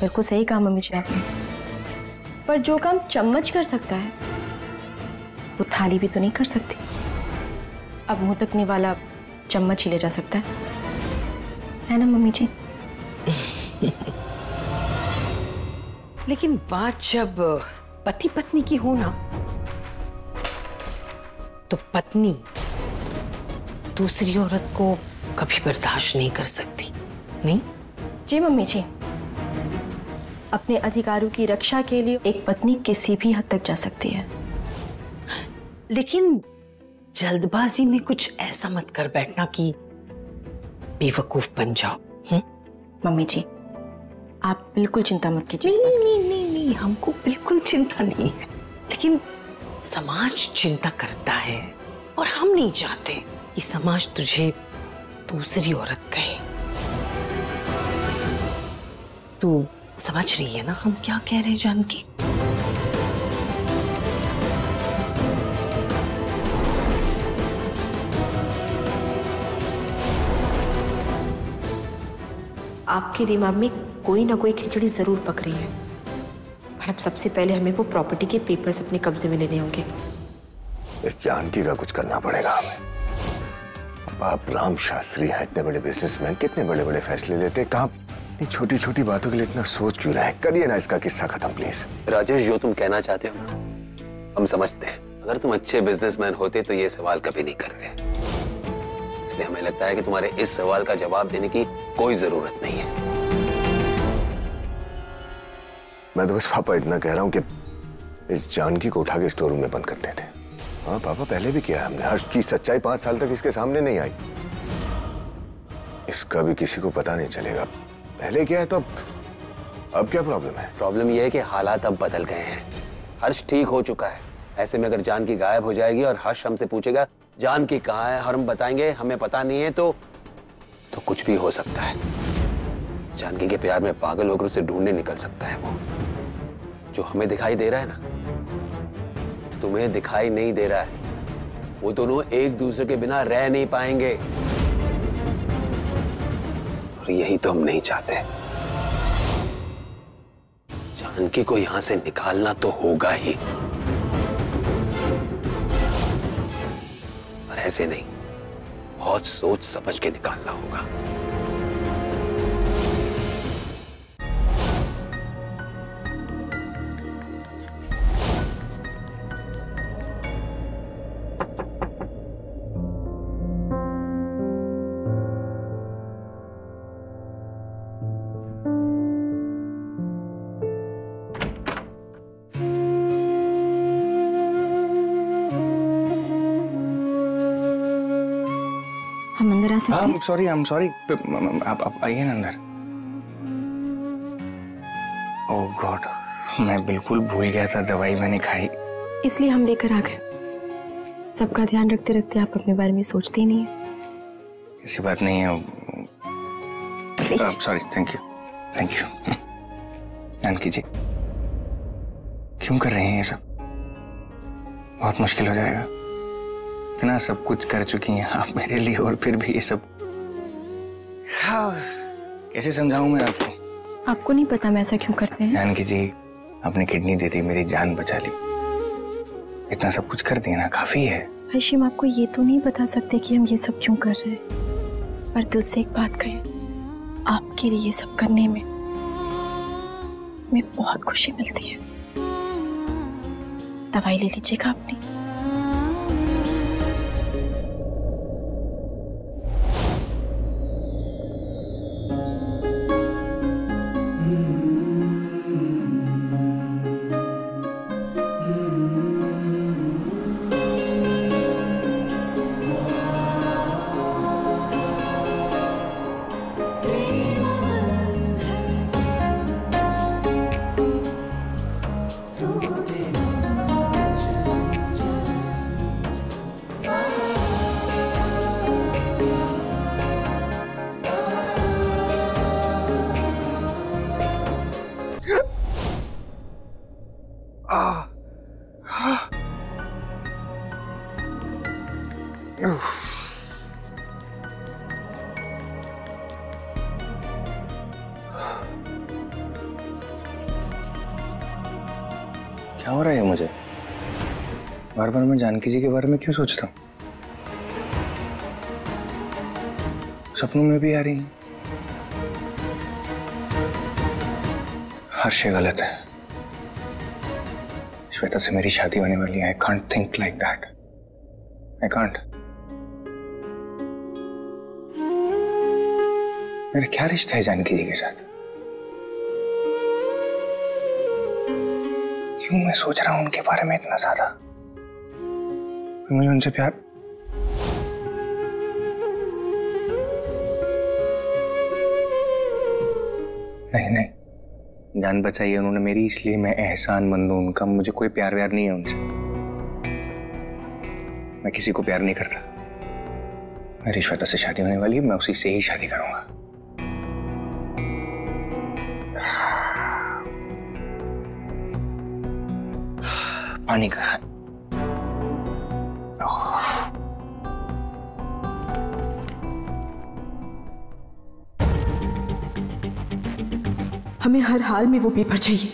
बिल्कुल सही कहा मम्मी जी आपने, पर जो काम चम्मच कर सकता है वो थाली भी तो नहीं कर सकती। अब मुंह तक नहीं वाला चम्मच ही ले जा सकता है ना मम्मी जी? लेकिन बात जब पति पत्नी की हो ना, तो पत्नी दूसरी औरत को कभी बर्दाश्त नहीं कर सकती। नहीं जी मम्मी जी, अपने अधिकारों की रक्षा के लिए एक पत्नी किसी भी हद तक जा सकती है। लेकिन जल्दबाजी में कुछ ऐसा मत कर बैठना कि बेवकूफ बन जाओ। मम्मी जी आप बिल्कुल चिंता मत कीजिए। नहीं नहीं नहीं नहीं, हमको बिल्कुल चिंता नहीं है, लेकिन समाज चिंता करता है और हम नहीं चाहते कि समाज तुझे दूसरी औरत कहे। तू समझ रही है ना हम क्या कह रहे हैं जानकी? आपके दिमाग में कोई ना कोई खिचड़ी जरूर पक रही है, पर अब सबसे पहले हमें वो प्रॉपर्टी के पेपर्स अपने कब्जे में लेने होंगे। इस जानकी का कुछ करना पड़ेगा हमें। बाप राम शास्त्री है, इतने बड़े बिजनेसमैन, कितने बड़े बड़े फैसले लेते हैं। कहाँ इतनी छोटी छोटी बातों के लिए इतना सोच क्यों रहे हैं? करिए ना इसका किस्सा खत्म प्लीज। राजेश जो तुम कहना चाहते हो ना हम समझते हैं, अगर तुम अच्छे बिजनेसमैन होते तो ये सवाल कभी नहीं करते। इसलिए हमें लगता है कि तुम्हारे इस सवाल का जवाब देने की कोई जरूरत नहीं है। मैं तो बस पापा इतना कह रहा हूं कि इस जानकी को उठा के स्टोर रूम में बंद कर देते हैं। हाँ पापा, पहले भी किया हमने। हर्ष की सच्चाई 5 साल तक इसके सामने नहीं आई, इसका भी किसी को पता नहीं चलेगा। पहले क्या है तो अब क्या प्रॉब्लम है? प्रॉब्लम यह है कि हालात अब बदल गए हैं। हर्ष ठीक हो चुका है, ऐसे में अगर जानकी गायब हो जाएगी और हर्ष हमसे पूछेगा जानकी कहाँ है और हम बताएंगे हमें पता नहीं है, तो कुछ भी हो सकता है। जानकी के प्यार में पागल होकर उसे ढूंढने निकल सकता है वो। जो हमें दिखाई दे रहा है ना, तुम्हें दिखाई नहीं दे रहा है। वो दोनों एक दूसरे के बिना रह नहीं पाएंगे और यही तो हम नहीं चाहते। जानकी को यहां से निकालना तो होगा ही, ऐसे नहीं, बहुत सोच समझ के निकालना होगा। Sorry, I am sorry. आप आइए ना अंदर। ओह गॉड, मैं बिल्कुल भूल गया था, दवाई मैंने खाई इसलिए हम लेकर आ गए। सबका ध्यान रखते रखते आप अपने बारे में सोचते ही नहीं है। ऐसी बात नहीं है, सॉरी। Thank you. ध्यान कीजिए। क्यों कर रहे हैं ये सब? बहुत मुश्किल हो जाएगा। इतना सब कुछ कर चुकी हैं आप मेरे लिए और फिर भी ये सब। हाँ, कैसे समझाऊं मैं आपको? आपको नहीं पता मैं ऐसा क्यों करते हैं। जानकी जी आपने किडनी दे दी, मेरी जान बचा ली। इतना सब कुछ कर दिया ना, काफी है। हर्षिम आपको ये तो नहीं बता सकते कि हम ये सब क्यों कर रहे हैं, पर दिल से एक बात कहे, आपके लिए ये सब करने में बहुत खुशी मिलती है। दवाई ले लीजिएगा आपने। क्या हो रहा है मुझे? बार बार मैं जानकी जी के बारे में क्यों सोचता हूँ? सपनों में भी आ रही है। हर्ष गलत है। श्वेता से मेरी शादी होने वाली है। I can't think like that. I can't. मेरा क्या रिश्ता है जानकी जी के साथ? क्यों मैं सोच रहा हूं उनके बारे में इतना ज्यादा? मुझे उनसे प्यार, नहीं नहीं, जान बचाई है उन्होंने मेरी, इसलिए मैं एहसानमंद हूं उनका। मुझे कोई प्यार व्यार नहीं है उनसे। मैं किसी को प्यार नहीं करता। मेरी श्वेता से शादी होने वाली है, मैं उसी से ही शादी करूंगा। पानी का हमें हर हाल में वो पेपर चाहिए।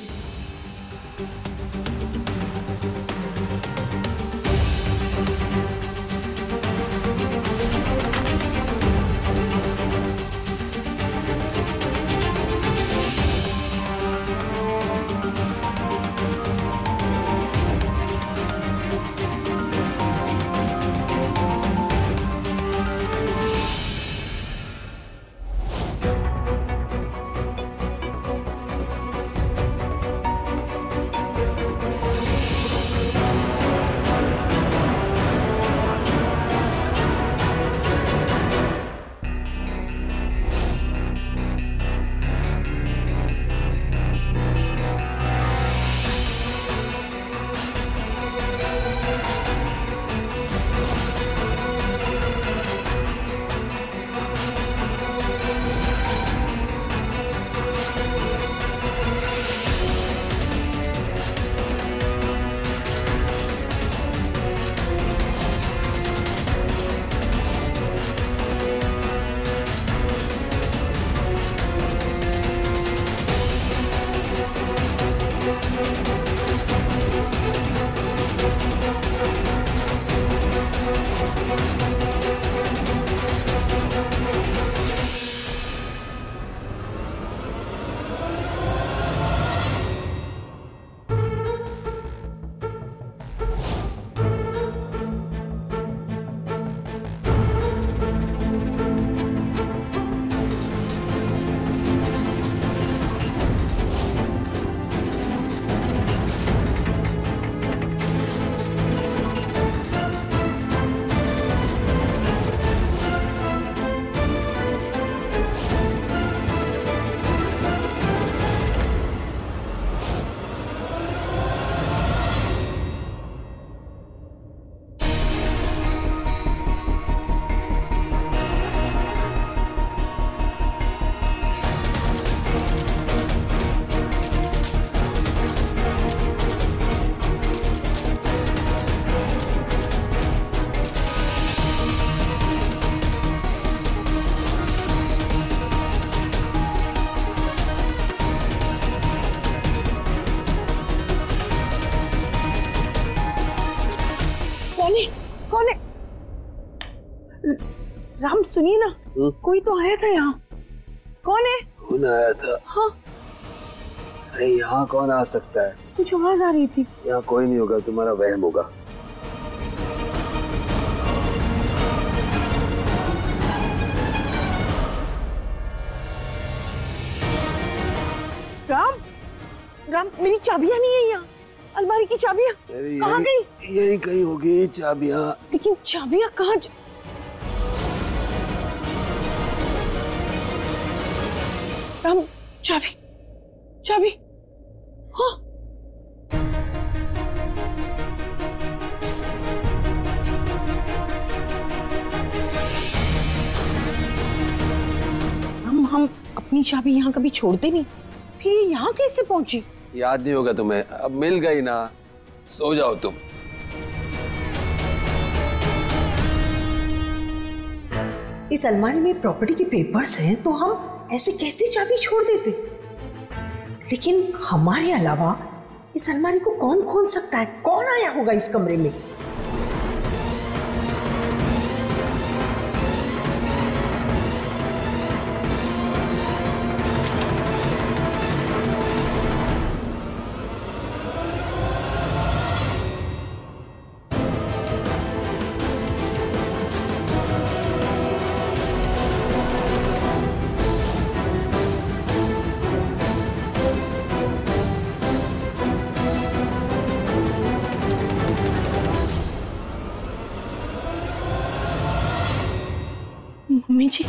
सुनिए ना, कोई तो आया था यहाँ। कौन है? कौन आया था? हाँ। अरे यहाँ कौन आ सकता है? कुछ आवाज आ रही थी। यहाँ कोई नहीं होगा, तुम्हारा वहम होगा। राम, राम मेरी चाबियां नहीं है यहाँ। अलमारी की चाबियां कहाँ गई? यही कहीं होगी चाबियां। लेकिन चाबियां कहाँ? राम, चाबी, चाबी, हाँ। हम अपनी चाबी यहाँ कभी छोड़ते नहीं, फिर ये यहाँ कैसे पहुंची? याद नहीं होगा तुम्हें, अब मिल गई ना, सो जाओ तुम। इस अलमारी में प्रॉपर्टी के पेपर्स हैं, तो हम ऐसे कैसे चाबी छोड़ देते? लेकिन हमारे अलावा इस अलमारी को कौन खोल सकता है? कौन आया होगा इस कमरे में? जी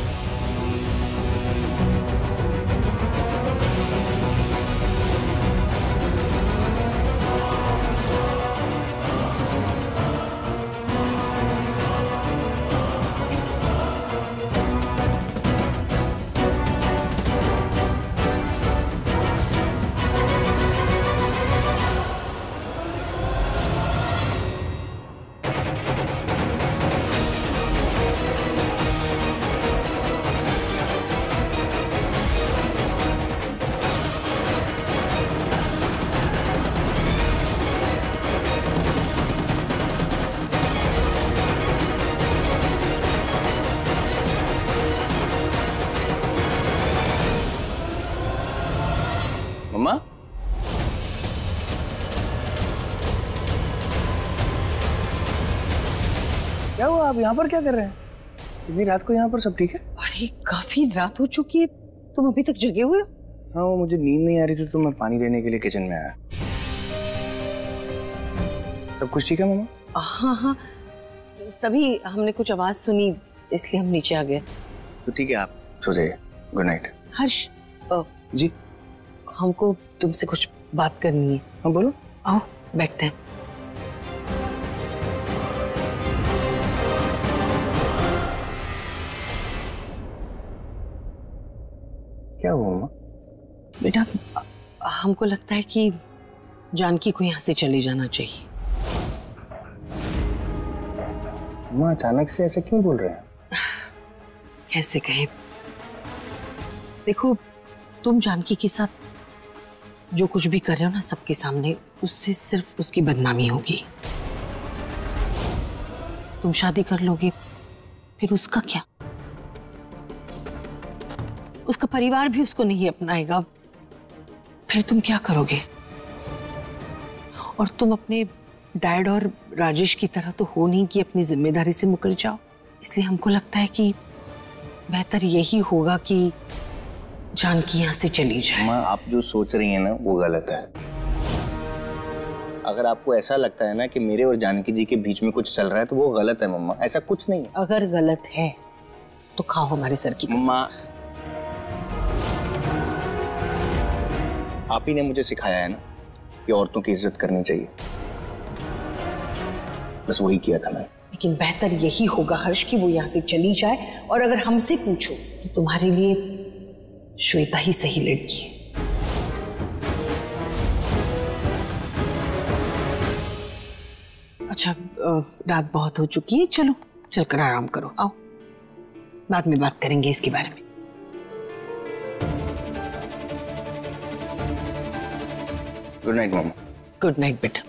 आप यहाँ पर क्या कर रहे हैं इतनी रात को? यहाँ पर सब ठीक है? अरे काफी रात हो चुकी है, तुम अभी तक जगे हुए हो? हाँ, वो मुझे नींद नहीं आ रही थी तो मैं पानी लेने के लिए किचन में आया। सब कुछ ठीक है मम्मा? हाँ हाँ, तभी हमने कुछ आवाज सुनी इसलिए हम नीचे आ गए। तो ठीक है, आप सो जाइए। Good night. हर्ष जी, हमको तुमसे कुछ बात करनी है। हाँ बोलो। आओ बैठते हैं। क्या हुआ माँ? बेटा, हमको लगता है कि जानकी को यहाँ से चले जाना चाहिए। माँ अचानक से ऐसे क्यों बोल रहे हैं? कैसे कहें, देखो तुम जानकी के साथ जो कुछ भी कर रहे हो ना सबके सामने, उससे सिर्फ उसकी बदनामी होगी। तुम शादी कर लोगे फिर उसका क्या? उसका परिवार भी उसको नहीं अपनाएगा, फिर तुम क्या करोगे? और तुम अपने डैड और राजेश की तरह तो हो नहीं कि अपनी जिम्मेदारी से मुकर जाओ, इसलिए हमको लगता है कि बेहतर यही होगा कि जानकी यहाँ से चली जाए। माँ आप जो सोच रही हैं ना वो गलत है। अगर आपको ऐसा लगता है ना कि मेरे और जानकी जी के बीच में कुछ चल रहा है तो वो गलत है मम्मा, ऐसा कुछ नहीं है। अगर गलत है तो खाओ हमारे सर की कसम। माँ आप ही ने मुझे सिखाया है ना कि औरतों की इज्जत करनी चाहिए, बस वही किया था मैं। लेकिन बेहतर यही होगा हर्ष कि वो यहाँ से चली जाए, और अगर हमसे पूछो तो तुम्हारे लिए श्वेता ही सही लड़की है। अच्छा रात बहुत हो चुकी है, चलो चलकर आराम करो। आओ बाद में बात करेंगे इसके बारे में। गुड नाइट मामा। गुड नाइट बेटा।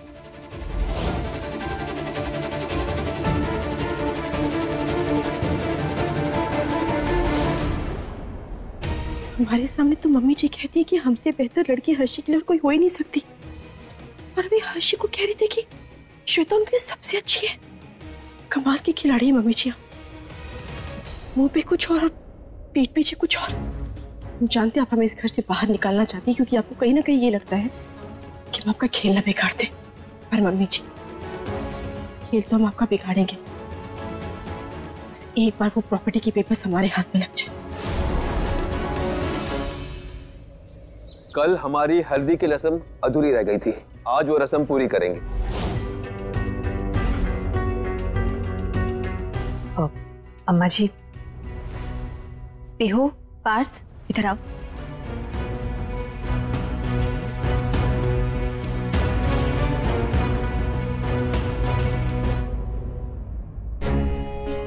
हमारे सामने तो मम्मी जी कहती है कि हमसे बेहतर लड़की हर्षी के लिए और कोई हो ही नहीं सकती, और अभी हर्षी को कह रही थी कि श्वेता उनके लिए सबसे अच्छी है। कमाल की खिलाड़ी है मम्मी जी, मुंह पे कुछ और पीठ पीछे कुछ और। हम जानते हैं आप हमें इस घर से बाहर निकालना चाहती है क्योंकि आपको कहीं ना कहीं ये लगता है कि हम आपका खेल ना बिगाड़ दे, पर मम्मी जी खेल तो हम आपका बिगाड़ेंगे, बस एक बार वो प्रॉपर्टी के पेपर्स हमारे हाथ में लग जाए। कल हमारी हल्दी की रस्म अधूरी रह गई थी, आज वो रस्म पूरी करेंगे। अम्मा जी। पिहू, पार्थ इधर आओ।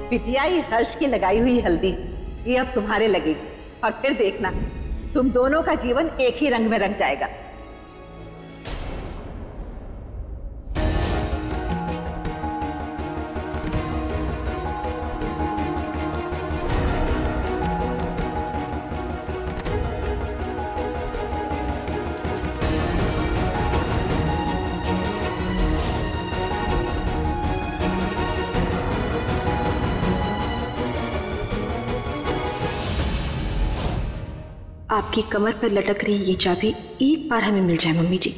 बिटिया ये हर्ष की लगाई हुई हल्दी ये अब तुम्हारे लगेगी, और फिर देखना तुम दोनों का जीवन एक ही रंग में रंग जाएगा। आपकी कमर पर लटक रही ये चाबी एक बार हमें मिल जाए मम्मी जी,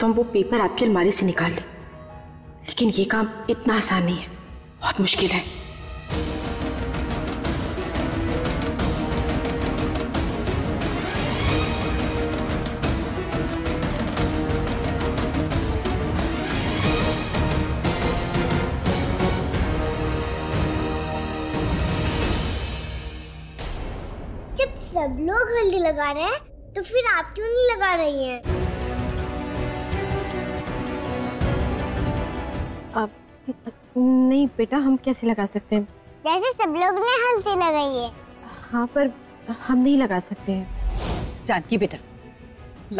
तो हम वो पेपर आपकी अलमारी से निकाल दें। लेकिन ये काम इतना आसान नहीं है, बहुत मुश्किल है। सब लोग हल्दी लगा रहे हैं तो फिर आप क्यों नहीं लगा रही हैं? अब नहीं बेटा, हम कैसे लगा सकते हैं? जैसे सब लोग ने हल्दी लगाई है। हाँ, पर हम नहीं लगा सकते हैं। जानकी बेटा,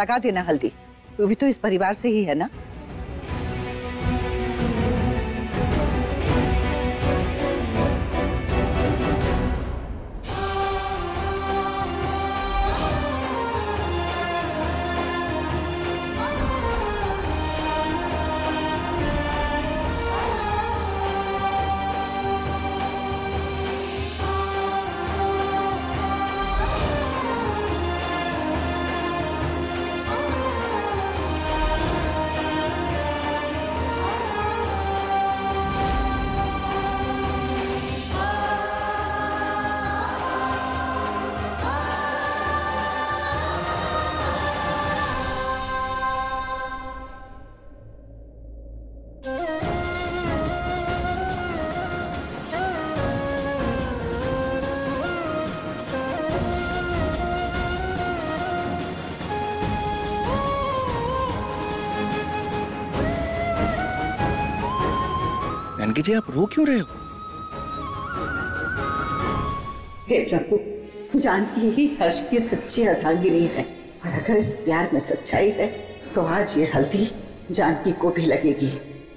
लगा देना हल्दी, वो भी तो इस परिवार से ही है ना। जी आप रो क्यों रहे हो? हे प्रभु, जानकी ही हर्ष की सच्ची अर्धांगिनी है, और अगर इस प्यार में सच्चाई है तो आज ये हल्दी जानकी को भी लगेगी।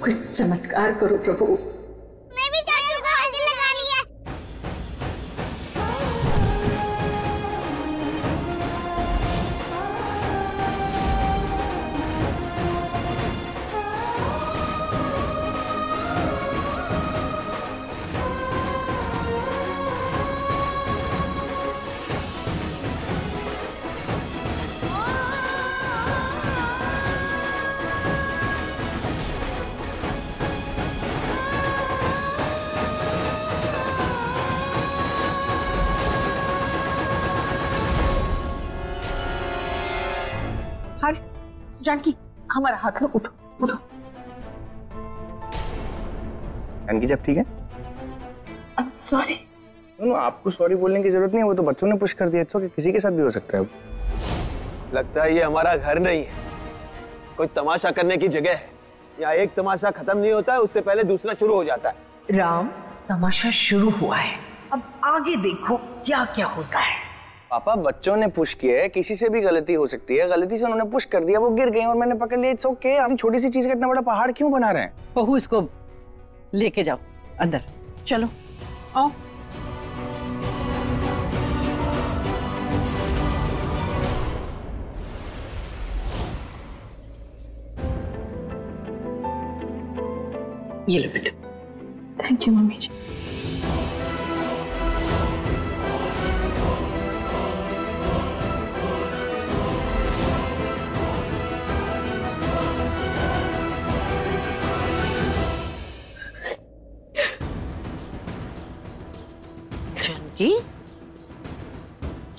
कुछ चमत्कार करो प्रभु। मैं भी चाचू को हल्दी लगानी जानकी, हमारा हाथ लो, उठो उठो। जानकी जब ठीक है? I'm sorry। नो, आपको सॉरी बोलने की जरूरत नहीं है, वो तो बच्चों ने पुश कर दिया। कि किसी के साथ भी हो सकता है। लगता है ये हमारा घर नहीं है, कोई तमाशा करने की जगह है। यहाँ एक तमाशा खत्म नहीं होता है, उससे पहले दूसरा शुरू हो जाता है। राम, तमाशा शुरू हुआ है, अब आगे देखो क्या क्या होता है। पापा, बच्चों ने पुश किया है, किसी से भी गलती हो सकती है। गलती से उन्होंने पुश कर दिया, वो गिर गई और मैंने पकड़ लिया। It's okay. हम छोटी सी चीज का इतना बड़ा पहाड़ क्यों बना रहे हैं? बहू, इसको लेके जाओ अंदर, चलो आओ। ये लो बेटा। थैंक यू मम्मी जी।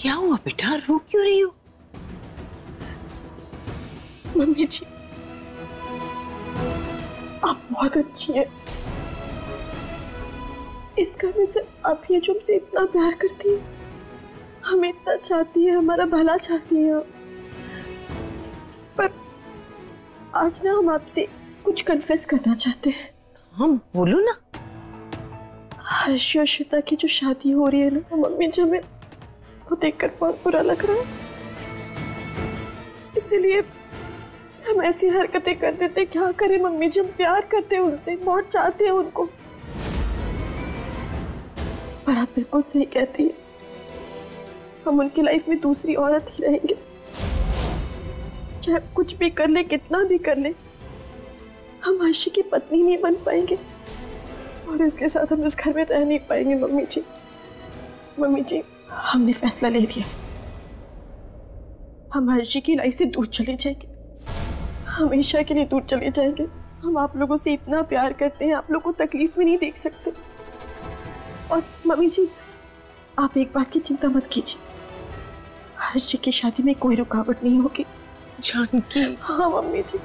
क्या हुआ बेटा, रो क्यों रही हो? मम्मी जी, आप बहुत अच्छी हैं। इस घर में सिर्फ आप ही जो हमसे इतना प्यार करती है, हमें इतना चाहती है, हमारा भला चाहती है। पर आज ना हम आपसे कुछ कन्फेस करना चाहते हैं। हम बोलो ना। हर्ष और श्वेता की जो शादी हो रही है ना मम्मी जी, हमें वो देखकर बहुत बुरा लग रहा है, इसलिए हम ऐसी हरकतें कर देते। क्या करें मम्मी जी, हम प्यार करते हैं उनसे, बहुत चाहते हैं उनको। पर आप बिल्कुल सही कहती है, हम उनकी लाइफ में दूसरी औरत ही रहेंगे। चाहे कुछ भी कर ले, कितना भी कर ले, हम हर्ष की पत्नी नहीं बन पाएंगे और इसके साथ हम इस घर में रह नहीं पाएंगे। मम्मी जी, हमने फैसला ले लिया, हम हर्षी की लाइफ से दूर चले जाएंगे, हमेशा के लिए दूर चले जाएंगे। हम आप लोगों से इतना प्यार करते हैं, आप लोगों को तकलीफ में नहीं देख सकते। और मम्मी जी, आप एक बात की चिंता मत कीजिए, हर्षी की शादी में कोई रुकावट नहीं होगी। जानकी? हाँ मम्मी जी।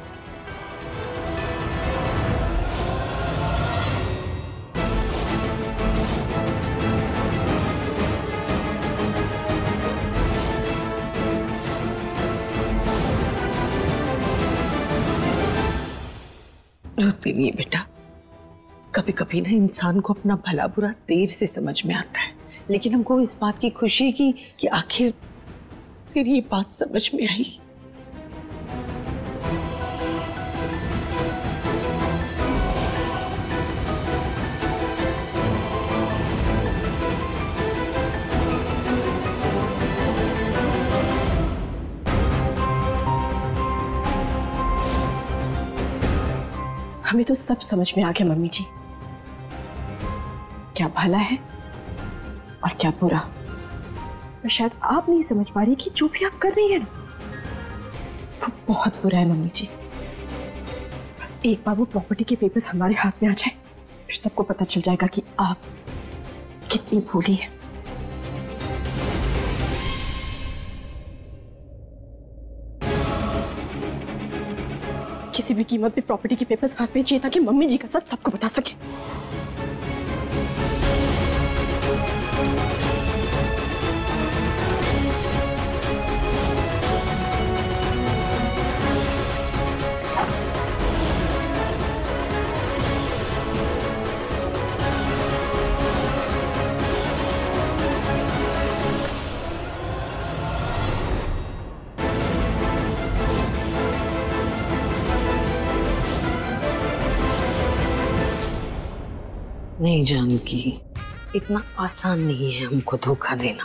रोती नहीं बेटा, कभी कभी ना इंसान को अपना भला बुरा देर से समझ में आता है, लेकिन हमको इस बात की खुशी की कि आखिर तेरी ये बात समझ में आई। हमें तो सब समझ में आ गया मम्मी जी, क्या भला है और क्या बुरा। पर शायद आप नहीं समझ पा रही कि जो भी आप कर रही है ना, वो बहुत बुरा है मम्मी जी। बस एक बार वो प्रॉपर्टी के पेपर्स हमारे हाथ में आ जाए, फिर सबको पता चल जाएगा कि आप कितनी भोली है। किसी भी कीमत पे प्रॉपर्टी के पेपर्स हाथ में चाहिए ताकि मम्मी जी का साथ सबको बता सके। नहीं जानकी, इतना आसान नहीं है हमको धोखा देना।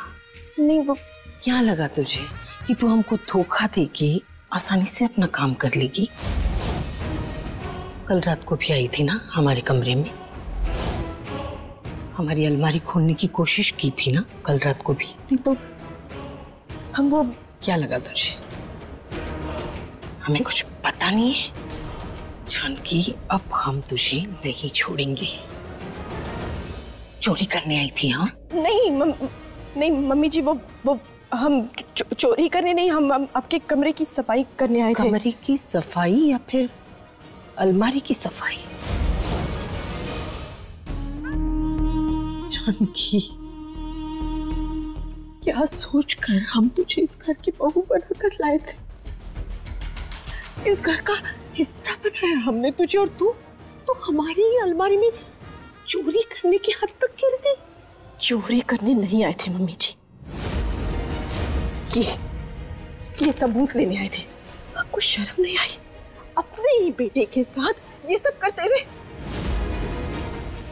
नहीं वो क्या लगा तुझे कि तू हमको धोखा देके आसानी से अपना काम कर लेगी? कल रात को भी आई थी ना हमारे कमरे में, हमारी अलमारी खोलने की कोशिश की थी ना कल रात को भी। नहीं तो हम वो क्या लगा तुझे, हमें कुछ पता नहीं है। जानकी, अब हम तुझे नहीं छोड़ेंगे। चोरी करने आई थी? हाँ। नहीं नहीं मम्मी जी, वो हम चोरी करने नहीं, हम आपके कमरे की सफाई करने आए थे। कमरे की सफाई या फिर अलमारी की सफाई? जानकी, क्या सोचकर हम तुझे इस घर की बहू बनाकर लाए थे, इस घर का हिस्सा बनाया हमने तुझे, और तू तो हमारी ही अलमारी में चोरी करने के हद तक गिर गई। चोरी करने नहीं आए थे मम्मी जी, ये सबूत लेने आए थे। आपको शर्म नहीं आई अपने ही बेटे के साथ ये सब करते हुए?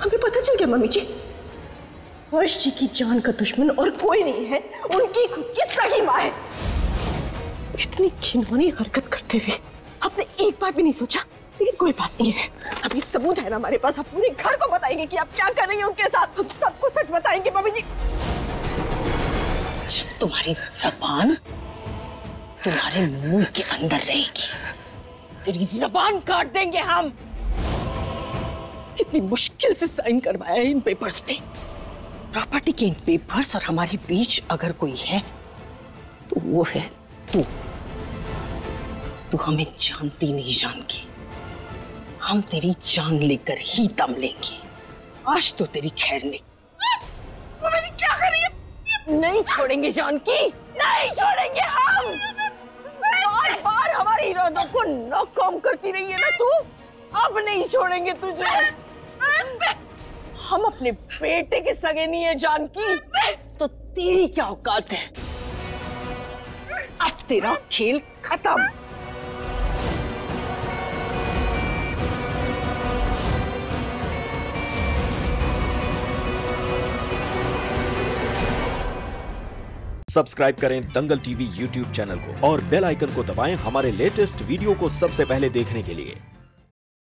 हमें पता चल गया मम्मी जी, हर्ष जी की जान का दुश्मन और कोई नहीं है, उनकी खुद की सगी माँ है। इतनी घिनौनी हरकत करते हुए आपने एक बार भी नहीं सोचा? कोई बात नहीं है, अभी सबूत है ना हमारे पास, हम पूरे घर को बताएंगे कि आप क्या कर रही हो उनके साथ। हम सबको सच बताएंगे मम्मी जी। जब तुम्हारी जबान तुम्हारे मुंह के अंदर रहेगी, तेरी जबान काट देंगे हम। कितनी मुश्किल से साइन करवाया है इन पेपर्स पे, प्रॉपर्टी के इन पेपर्स, और हमारे बीच अगर कोई है तो वो है तू। तू हमें जानती नहीं जानकी, हम तेरी जान लेकर ही दम लेंगे। आज तो तेरी खैर नहीं। तो मैंने क्या कर रही है? नहीं छोड़ेंगे जानकी, नहीं छोड़ेंगे हम। बार बार हमारे इरादों को नाकाम करती रही है ना तू, अब नहीं छोड़ेंगे तुझे। हम अपने बेटे के सगे नहीं है जानकी, तो तेरी क्या औकात है? अब तेरा खेल खत्म। सब्सक्राइब करें दंगल टीवी YouTube चैनल को और बेल आइकन को दबाएं हमारे लेटेस्ट वीडियो को सबसे पहले देखने के लिए।